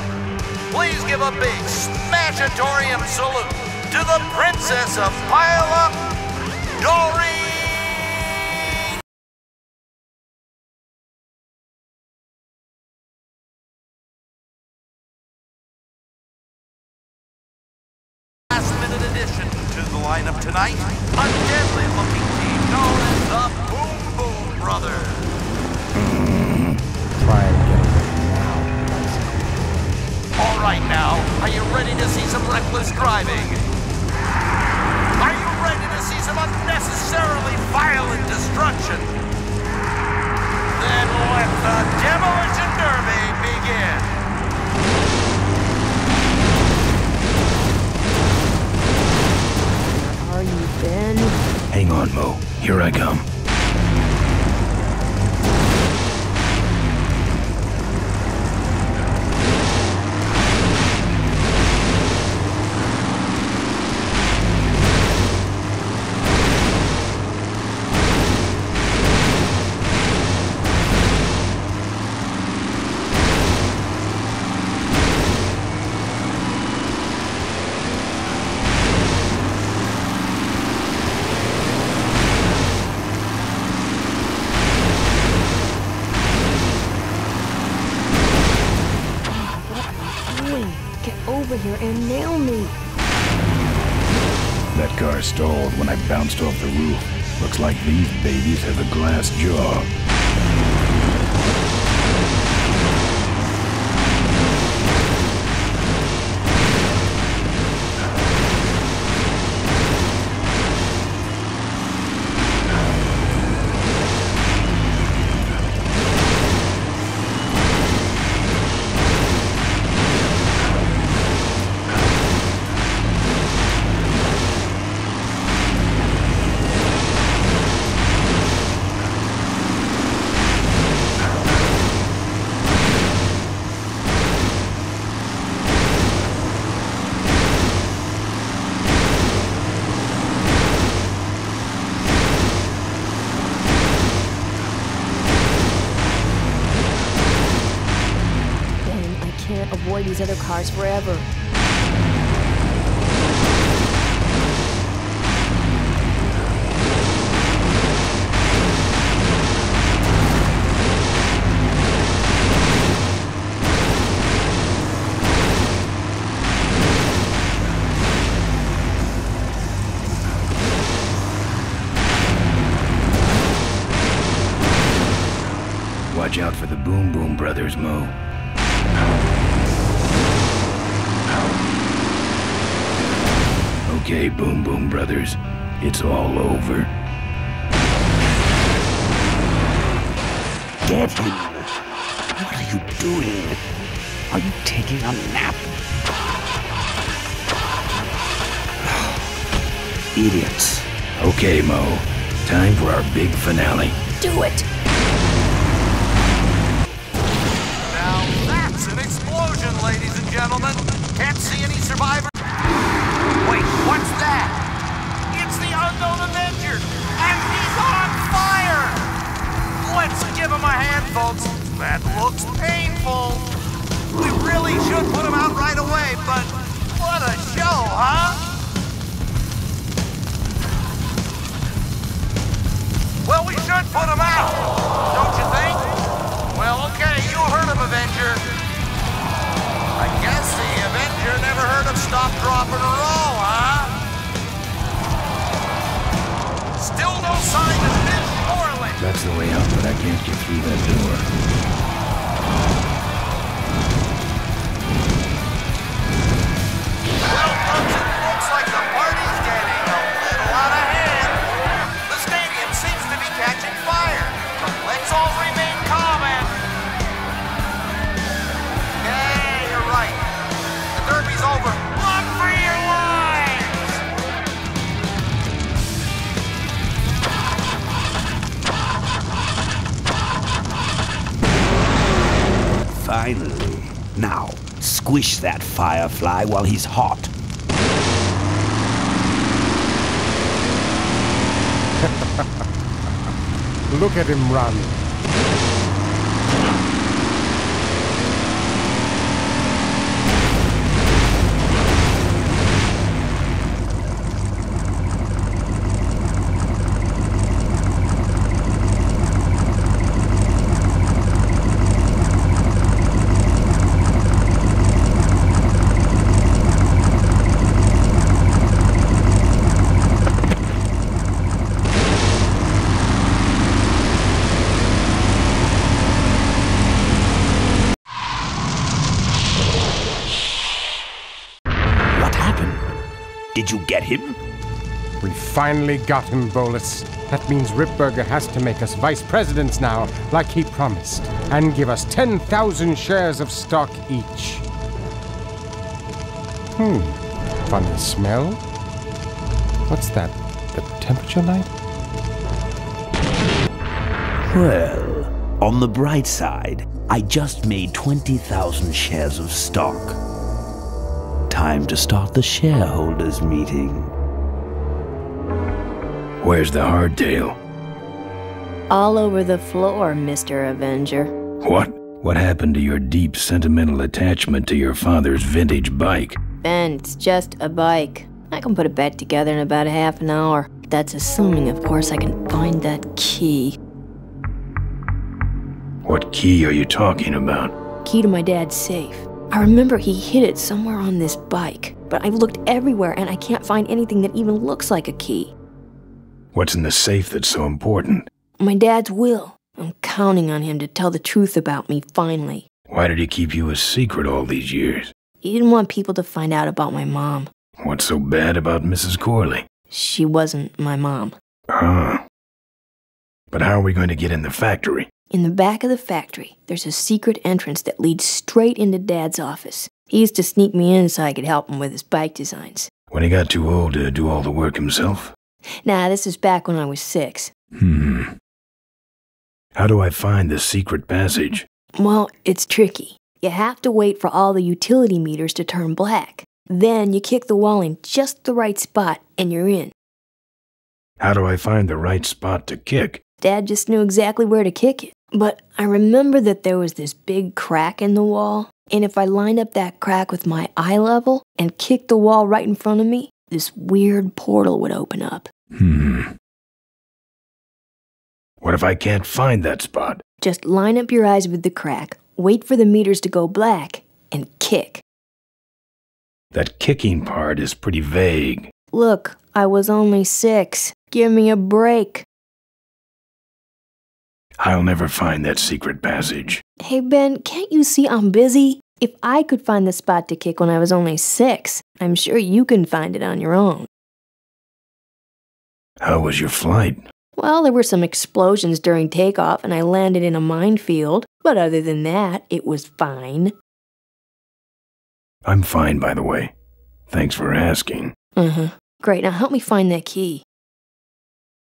Please give a big Smashatorium salute to the Princess of Pile-Up, Doreen! Last-minute addition to the lineup tonight, a deadly-looking team known as the Boom Boom Brothers. All right now, are you ready to see some reckless driving? Are you ready to see some unnecessarily violent destruction? Then let the demolition derby begin! Are you Ben? Hang on, Mo. Here I come. And nail me. That car stalled when I bounced off the roof. Looks like these babies have a glass jaw. These other cars forever. Watch out for the Boom Boom Brothers, Mo. Okay, Boom Boom Brothers, it's all over. Devin, what are you doing? Are you taking a nap? Idiots. Okay, Mo. Time for our big finale. Do it! Now that's an explosion, ladies and gentlemen. Can't see any survivors. Wait, what's that? It's the Unknown Avenger, and he's on fire! Let's give him a hand, folks. That looks painful. We really should put him out right away, but what a show, huh? Well, we should put him out, don't you think? Well, okay, you heard of Avenger. I guess the Avenger never heard of Stop, Drop, and Roll, huh? Still no sign of this Corley. That's the way out, but I can't get through that door. Well, folks, it looks like the party's getting a little out of hand. Catching fire, but let's all remain calm and... Hey, you're right. The derby's over. Look for your lives! Finally. Now, squish that firefly while he's hot. Look at him run. Him? We finally got him, Bolus. That means Ripburger has to make us vice presidents now, like he promised, and give us 10,000 shares of stock each. Funny smell. What's that? The temperature light? Well, on the bright side, I just made 20,000 shares of stock. Time to start the shareholders' meeting. Where's the hardtail? All over the floor, Mr. Avenger. What? What happened to your deep sentimental attachment to your father's vintage bike? Ben, it's just a bike. I can put it back together in about half an hour. That's assuming, of course, I can find that key. What key are you talking about? Key to my dad's safe. I remember he hid it somewhere on this bike, but I've looked everywhere and I can't find anything that even looks like a key. What's in the safe that's so important? My dad's will. I'm counting on him to tell the truth about me, finally. Why did he keep you a secret all these years? He didn't want people to find out about my mom. What's so bad about Mrs. Corley? She wasn't my mom. Huh. But how are we going to get in the factory? In the back of the factory, there's a secret entrance that leads straight into Dad's office. He used to sneak me in so I could help him with his bike designs. When he got too old to do all the work himself? Nah, this is back when I was 6. How do I find the secret passage? Well, it's tricky. You have to wait for all the utility meters to turn black. Then you kick the wall in just the right spot, and you're in. How do I find the right spot to kick? Dad just knew exactly where to kick it. But I remember that there was this big crack in the wall, and if I lined up that crack with my eye level and kicked the wall right in front of me, this weird portal would open up. What if I can't find that spot? Just line up your eyes with the crack, wait for the meters to go black, and kick. That kicking part is pretty vague. Look, I was only 6. Give me a break. I'll never find that secret passage. Hey, Ben, can't you see I'm busy? If I could find the spot to kick when I was only 6, I'm sure you can find it on your own. How was your flight? Well, there were some explosions during takeoff and I landed in a minefield, but other than that, it was fine. I'm fine, by the way. Thanks for asking. Great, now help me find that key.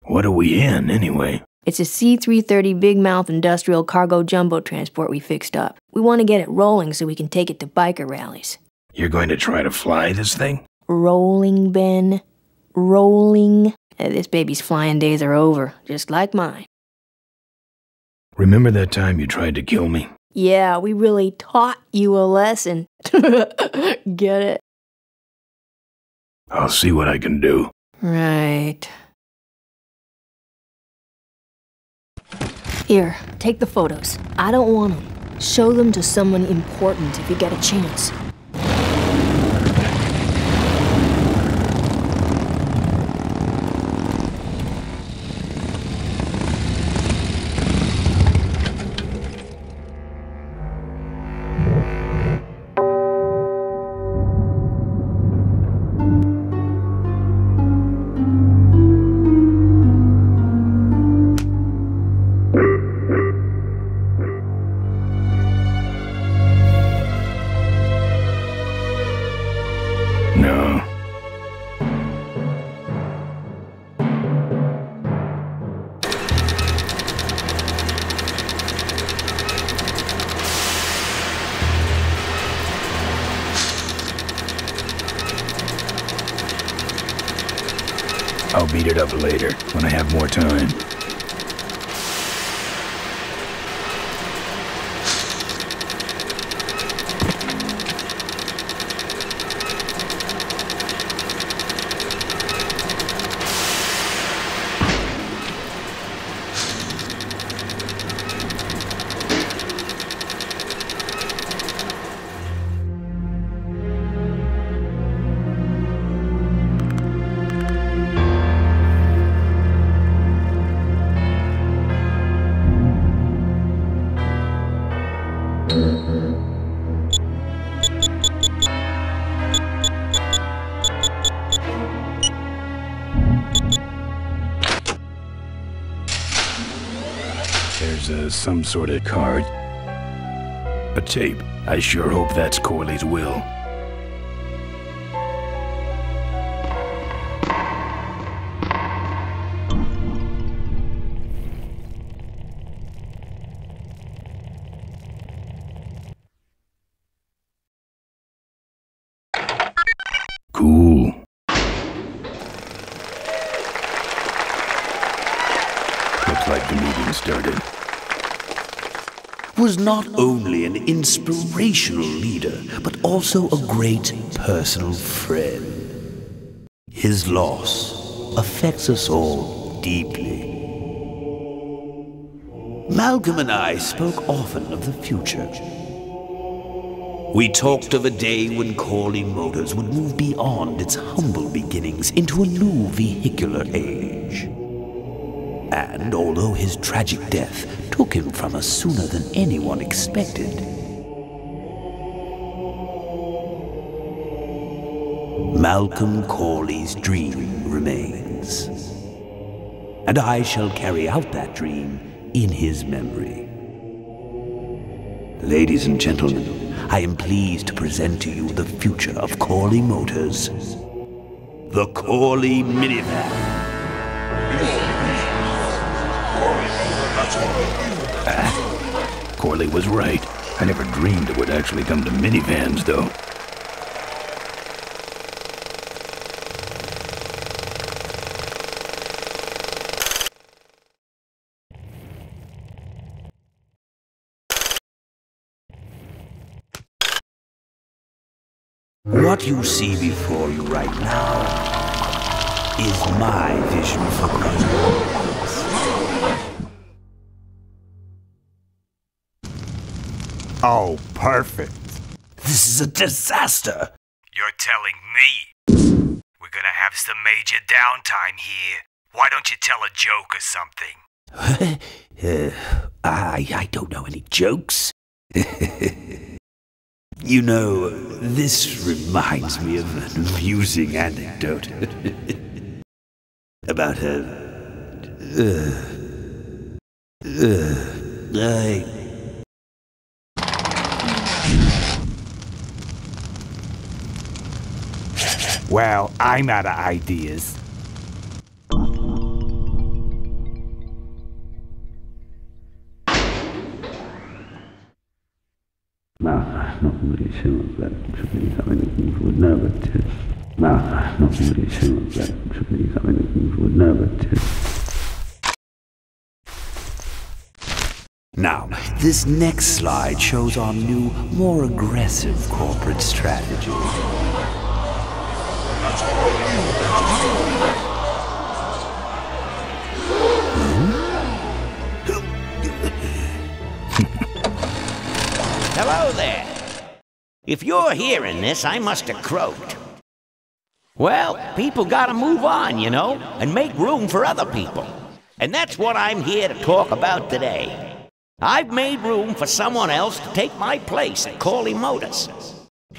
What are we in, anyway? It's a C-330 Big Mouth Industrial Cargo Jumbo Transport we fixed up. We want to get it rolling so we can take it to biker rallies. You're going to try to fly this thing? Rolling, Ben. Rolling. This baby's flying days are over, just like mine. Remember that time you tried to kill me? Yeah, we really taught you a lesson. Get it? I'll see what I can do. Right. Here, take the photos. I don't want them. Show them to someone important if you get a chance. I'll beat it up later, when I have more time. Some sort of card. A tape. I sure hope that's Corley's will. Cool. Looks like the meeting started. Was not only an inspirational leader, but also a great personal friend. His loss affects us all deeply. Malcolm and I spoke often of the future. We talked of a day when Corley Motors would move beyond its humble beginnings into a new vehicular age. And although his tragic death took him from us sooner than anyone expected, Malcolm Corley's dream remains. And I shall carry out that dream in his memory. Ladies and gentlemen, I am pleased to present to you the future of Corley Motors, the Corley Minivan. Corley was right. I never dreamed it would actually come to minivans, though. What you see before you right now is my vision for Corley. Oh, perfect. This is a disaster. You're telling me? We're gonna have some major downtime here. Why don't you tell a joke or something? I don't know any jokes. You know, this reminds me of an amusing anecdote about her. Well, I'm out of ideas. Now, this next slide shows our new, more aggressive corporate strategy. Hello there. If you're hearing this, I must have croaked. Well, people gotta move on, you know, and make room for other people. And that's what I'm here to talk about today. I've made room for someone else to take my place at Corley Motors.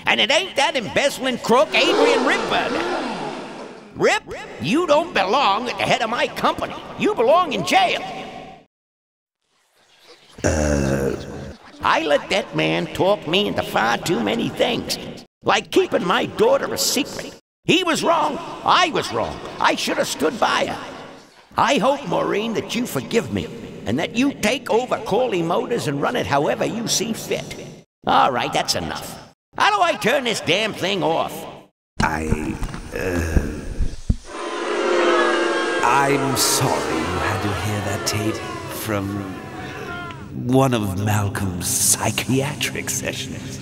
And it ain't that embezzling crook Adrian Ripburger. Rip, you don't belong at the head of my company. You belong in jail. I let that man talk me into far too many things, like keeping my daughter a secret. He was wrong. I was wrong. I should have stood by her. I hope, Maureen, that you forgive me and that you take over Corley Motors and run it however you see fit. All right, that's enough. How do I turn this damn thing off? I'm sorry you had to hear that tape from one of Malcolm's psychiatric sessions.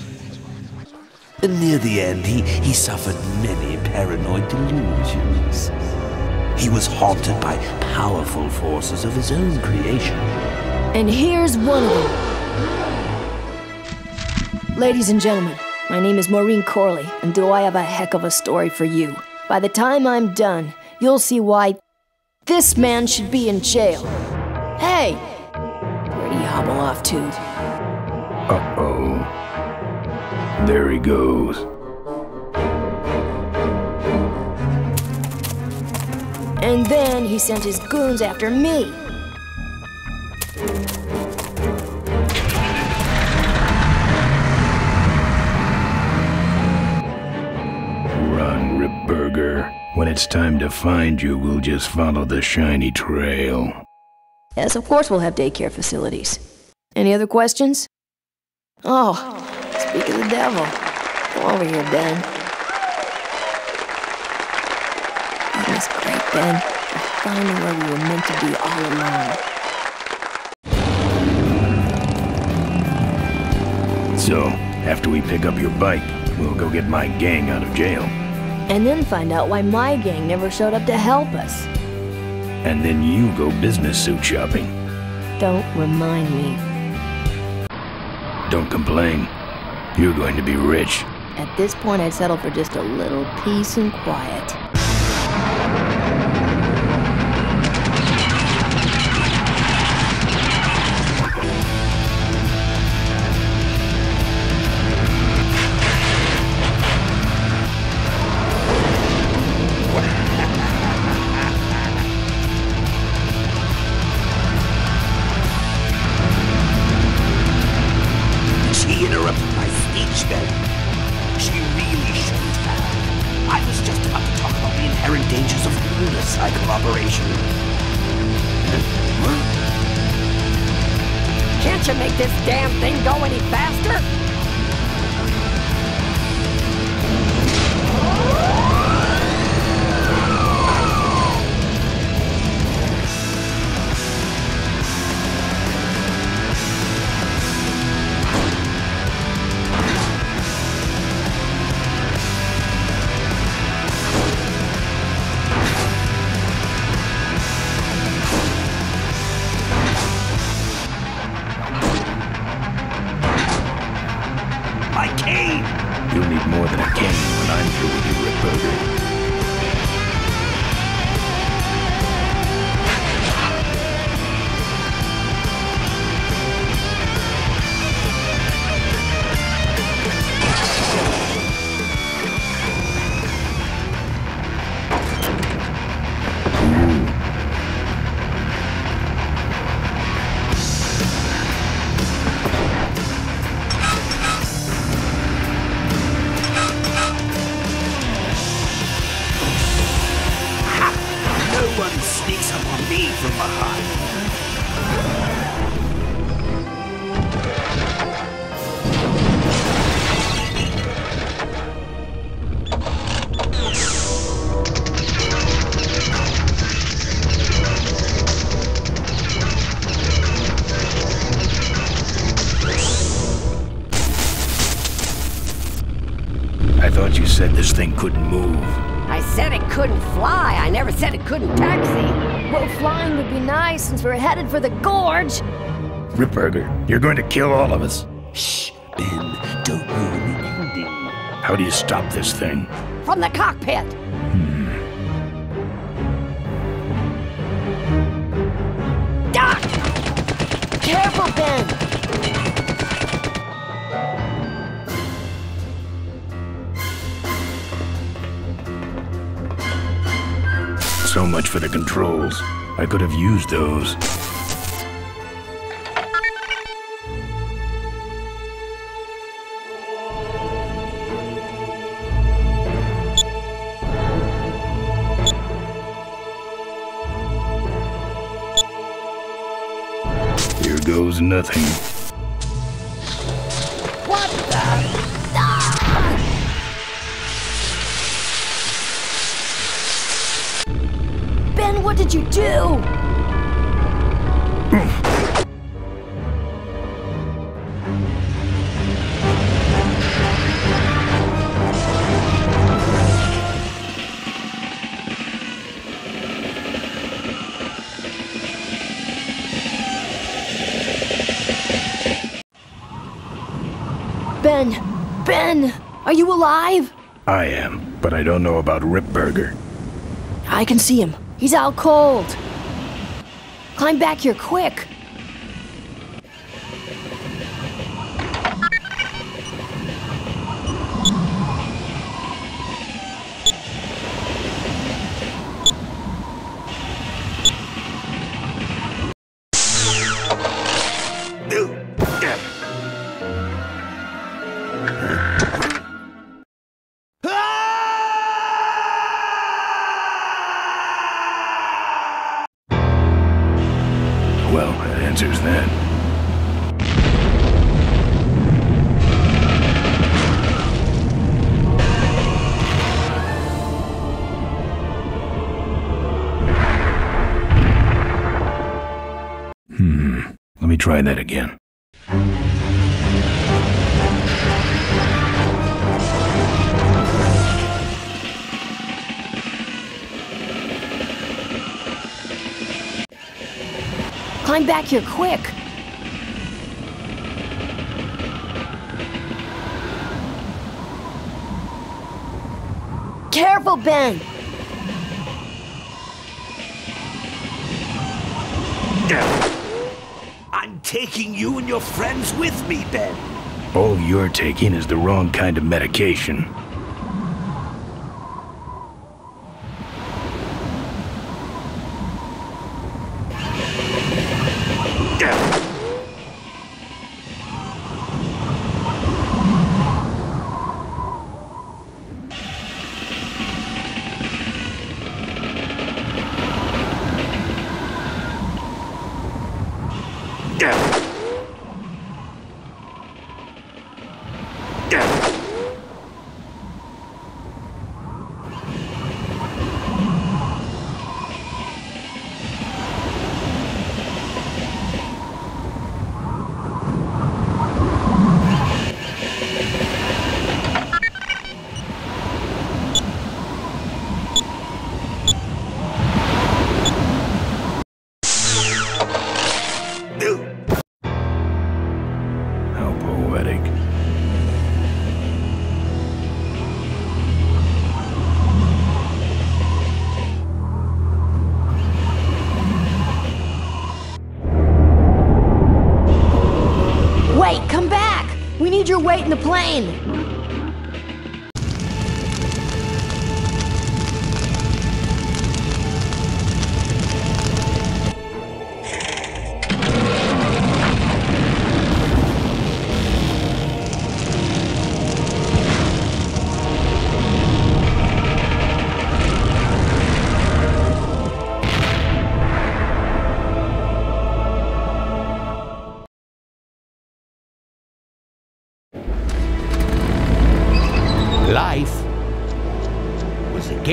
Near the end, he suffered many paranoid delusions. He was haunted by powerful forces of his own creation. And here's one of them. Ladies and gentlemen, my name is Maureen Corley, and do I have a heck of a story for you. By the time I'm done, you'll see why this man should be in jail. Hey! Hobble off too. Uh-oh. There he goes. And then he sent his goons after me. Run, Ripburger. When it's time to find you, we'll just follow the shiny trail. Yes, of course we'll have daycare facilities. Any other questions? Oh, speak of the devil. Come over here, Ben. That was great, Ben. You're finally where we were meant to be all along. So, after we pick up your bike, we'll go get my gang out of jail. And then find out why my gang never showed up to help us. And then you go business suit shopping. Don't remind me. Don't complain. You're going to be rich. At this point, I'd settle for just a little peace and quiet. sneaks up on me from behind. I thought you said this thing couldn't move. I said it couldn't fly. I never said it couldn't taxi. Well, flying would be nice since we're headed for the gorge. Ripburger, you're going to kill all of us. Shh, Ben, don't ruin the ending. How do you stop this thing? From the cockpit. Doc! Careful, Ben! So much for the controls. I could have used those. Here goes nothing. What the? What did you do? Ben, are you alive? I am, but I don't know about Ripburger. I can see him. He's out cold. Climb back here quick. Let me try that again. Climb back here quick. Careful, Ben! I'm taking you and your friends with me, Ben. All you're taking is the wrong kind of medication. Your weight in the plane.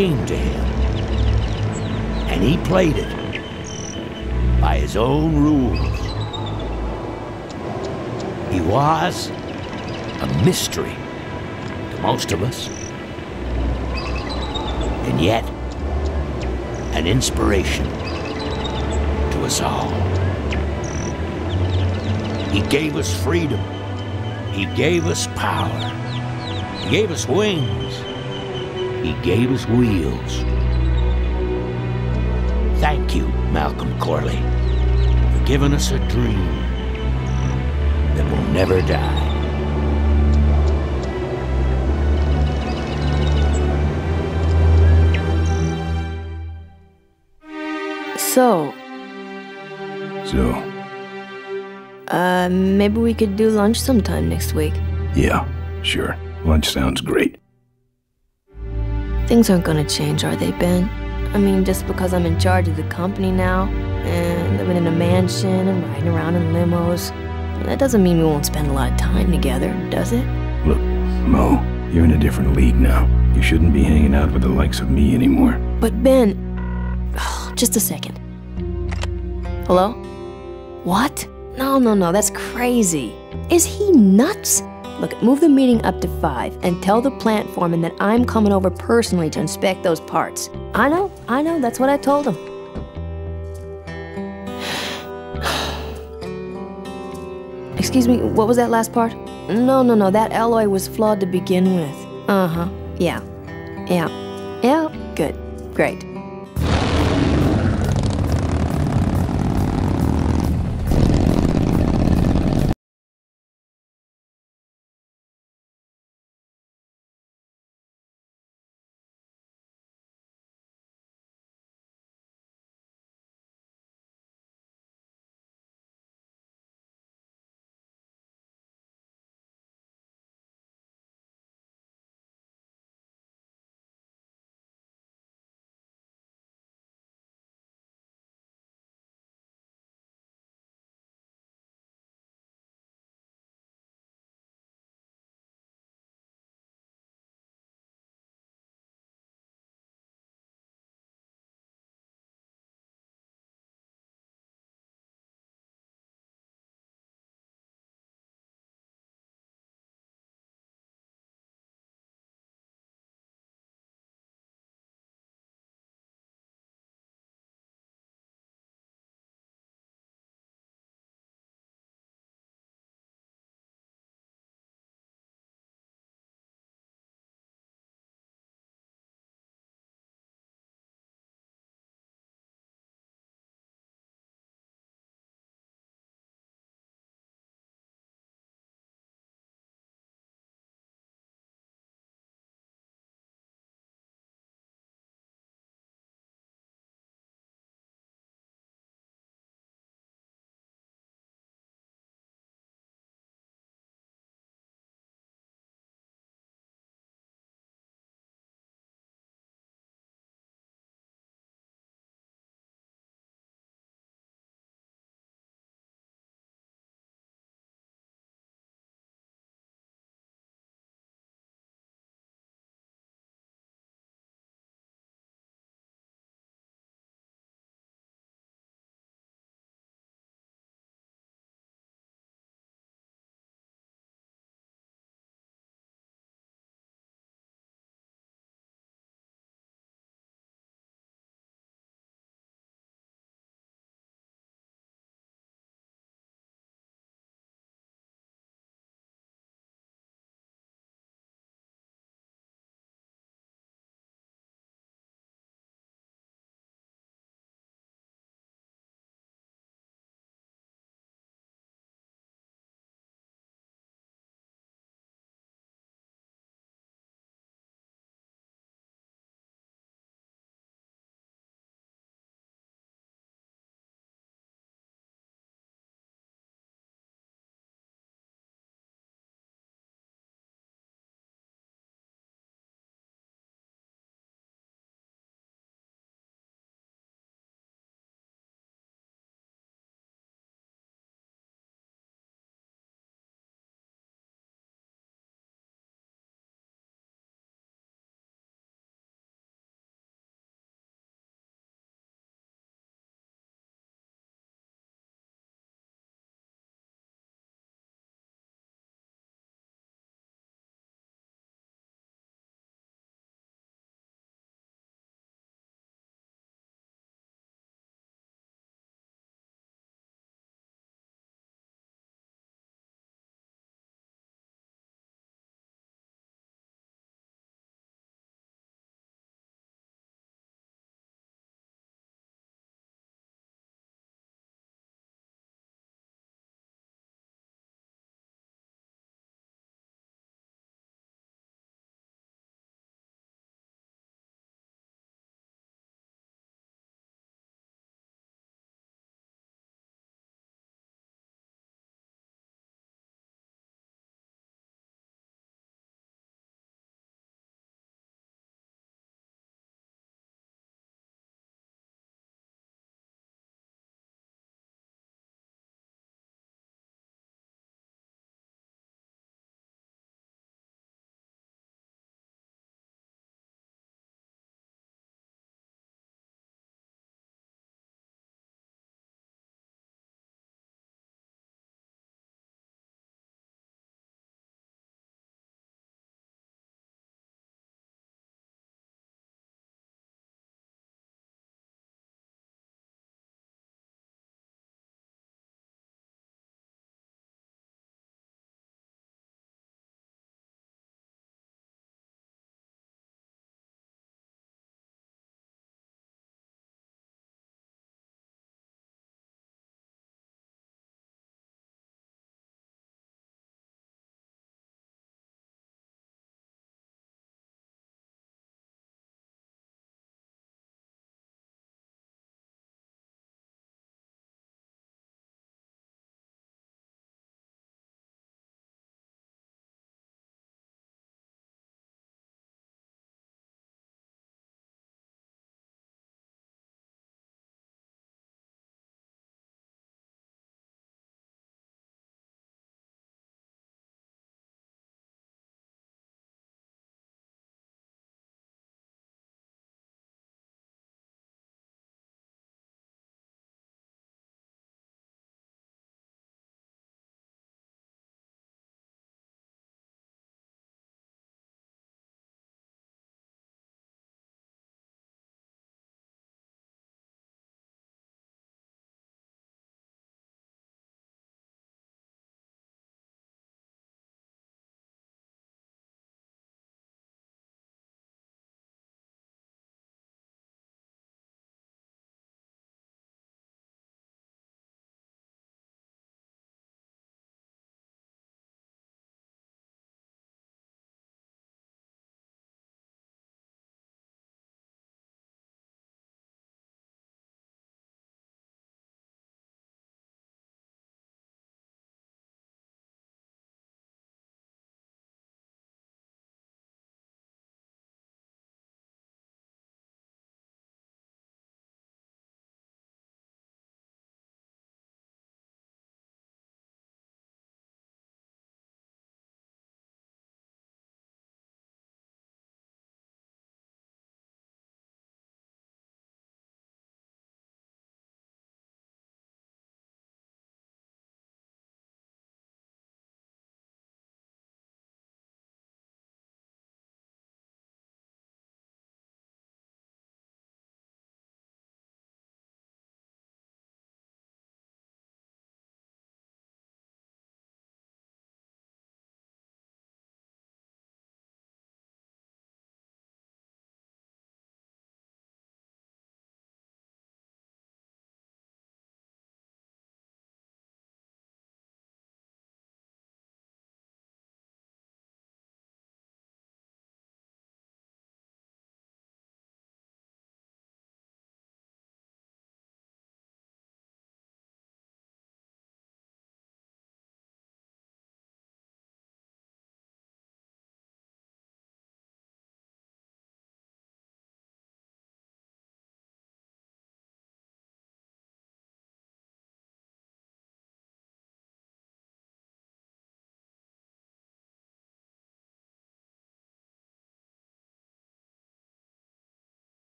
game to him. And he played it by his own rules. He was a mystery to most of us. And yet, an inspiration to us all. He gave us freedom. He gave us power. He gave us wings. He gave us wheels. Thank you, Malcolm Corley, for giving us a dream that will never die. So, maybe we could do lunch sometime next week. Yeah, sure. Lunch sounds great. Things aren't gonna change, are they, Ben? I mean, just because I'm in charge of the company now, and living in a mansion and riding around in limos, that doesn't mean we won't spend a lot of time together, does it? Look, Mo, you're in a different league now. You shouldn't be hanging out with the likes of me anymore. But Ben, just a second. Hello? What? No, that's crazy. Is he nuts? Look, move the meeting up to 5 and tell the plant foreman that I'm coming over personally to inspect those parts. I know, that's what I told him. Excuse me, what was that last part? No, that alloy was flawed to begin with. Yeah, good, great.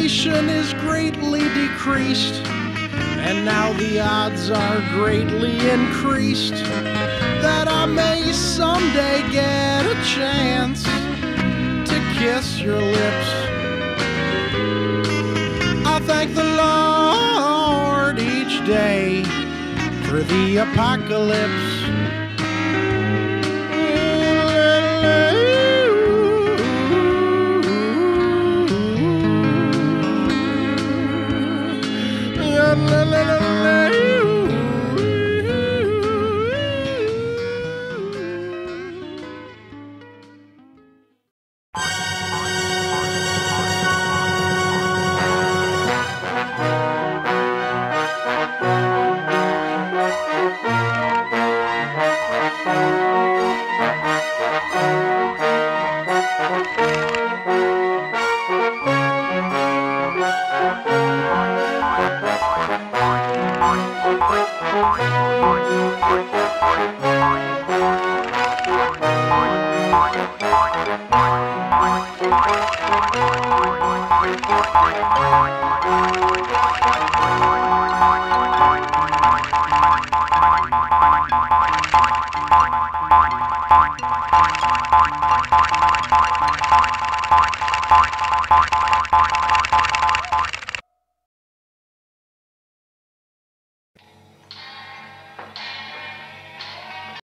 population is greatly decreased, and now the odds are greatly increased that I may someday get a chance to kiss your lips. I thank the Lord each day for the apocalypse.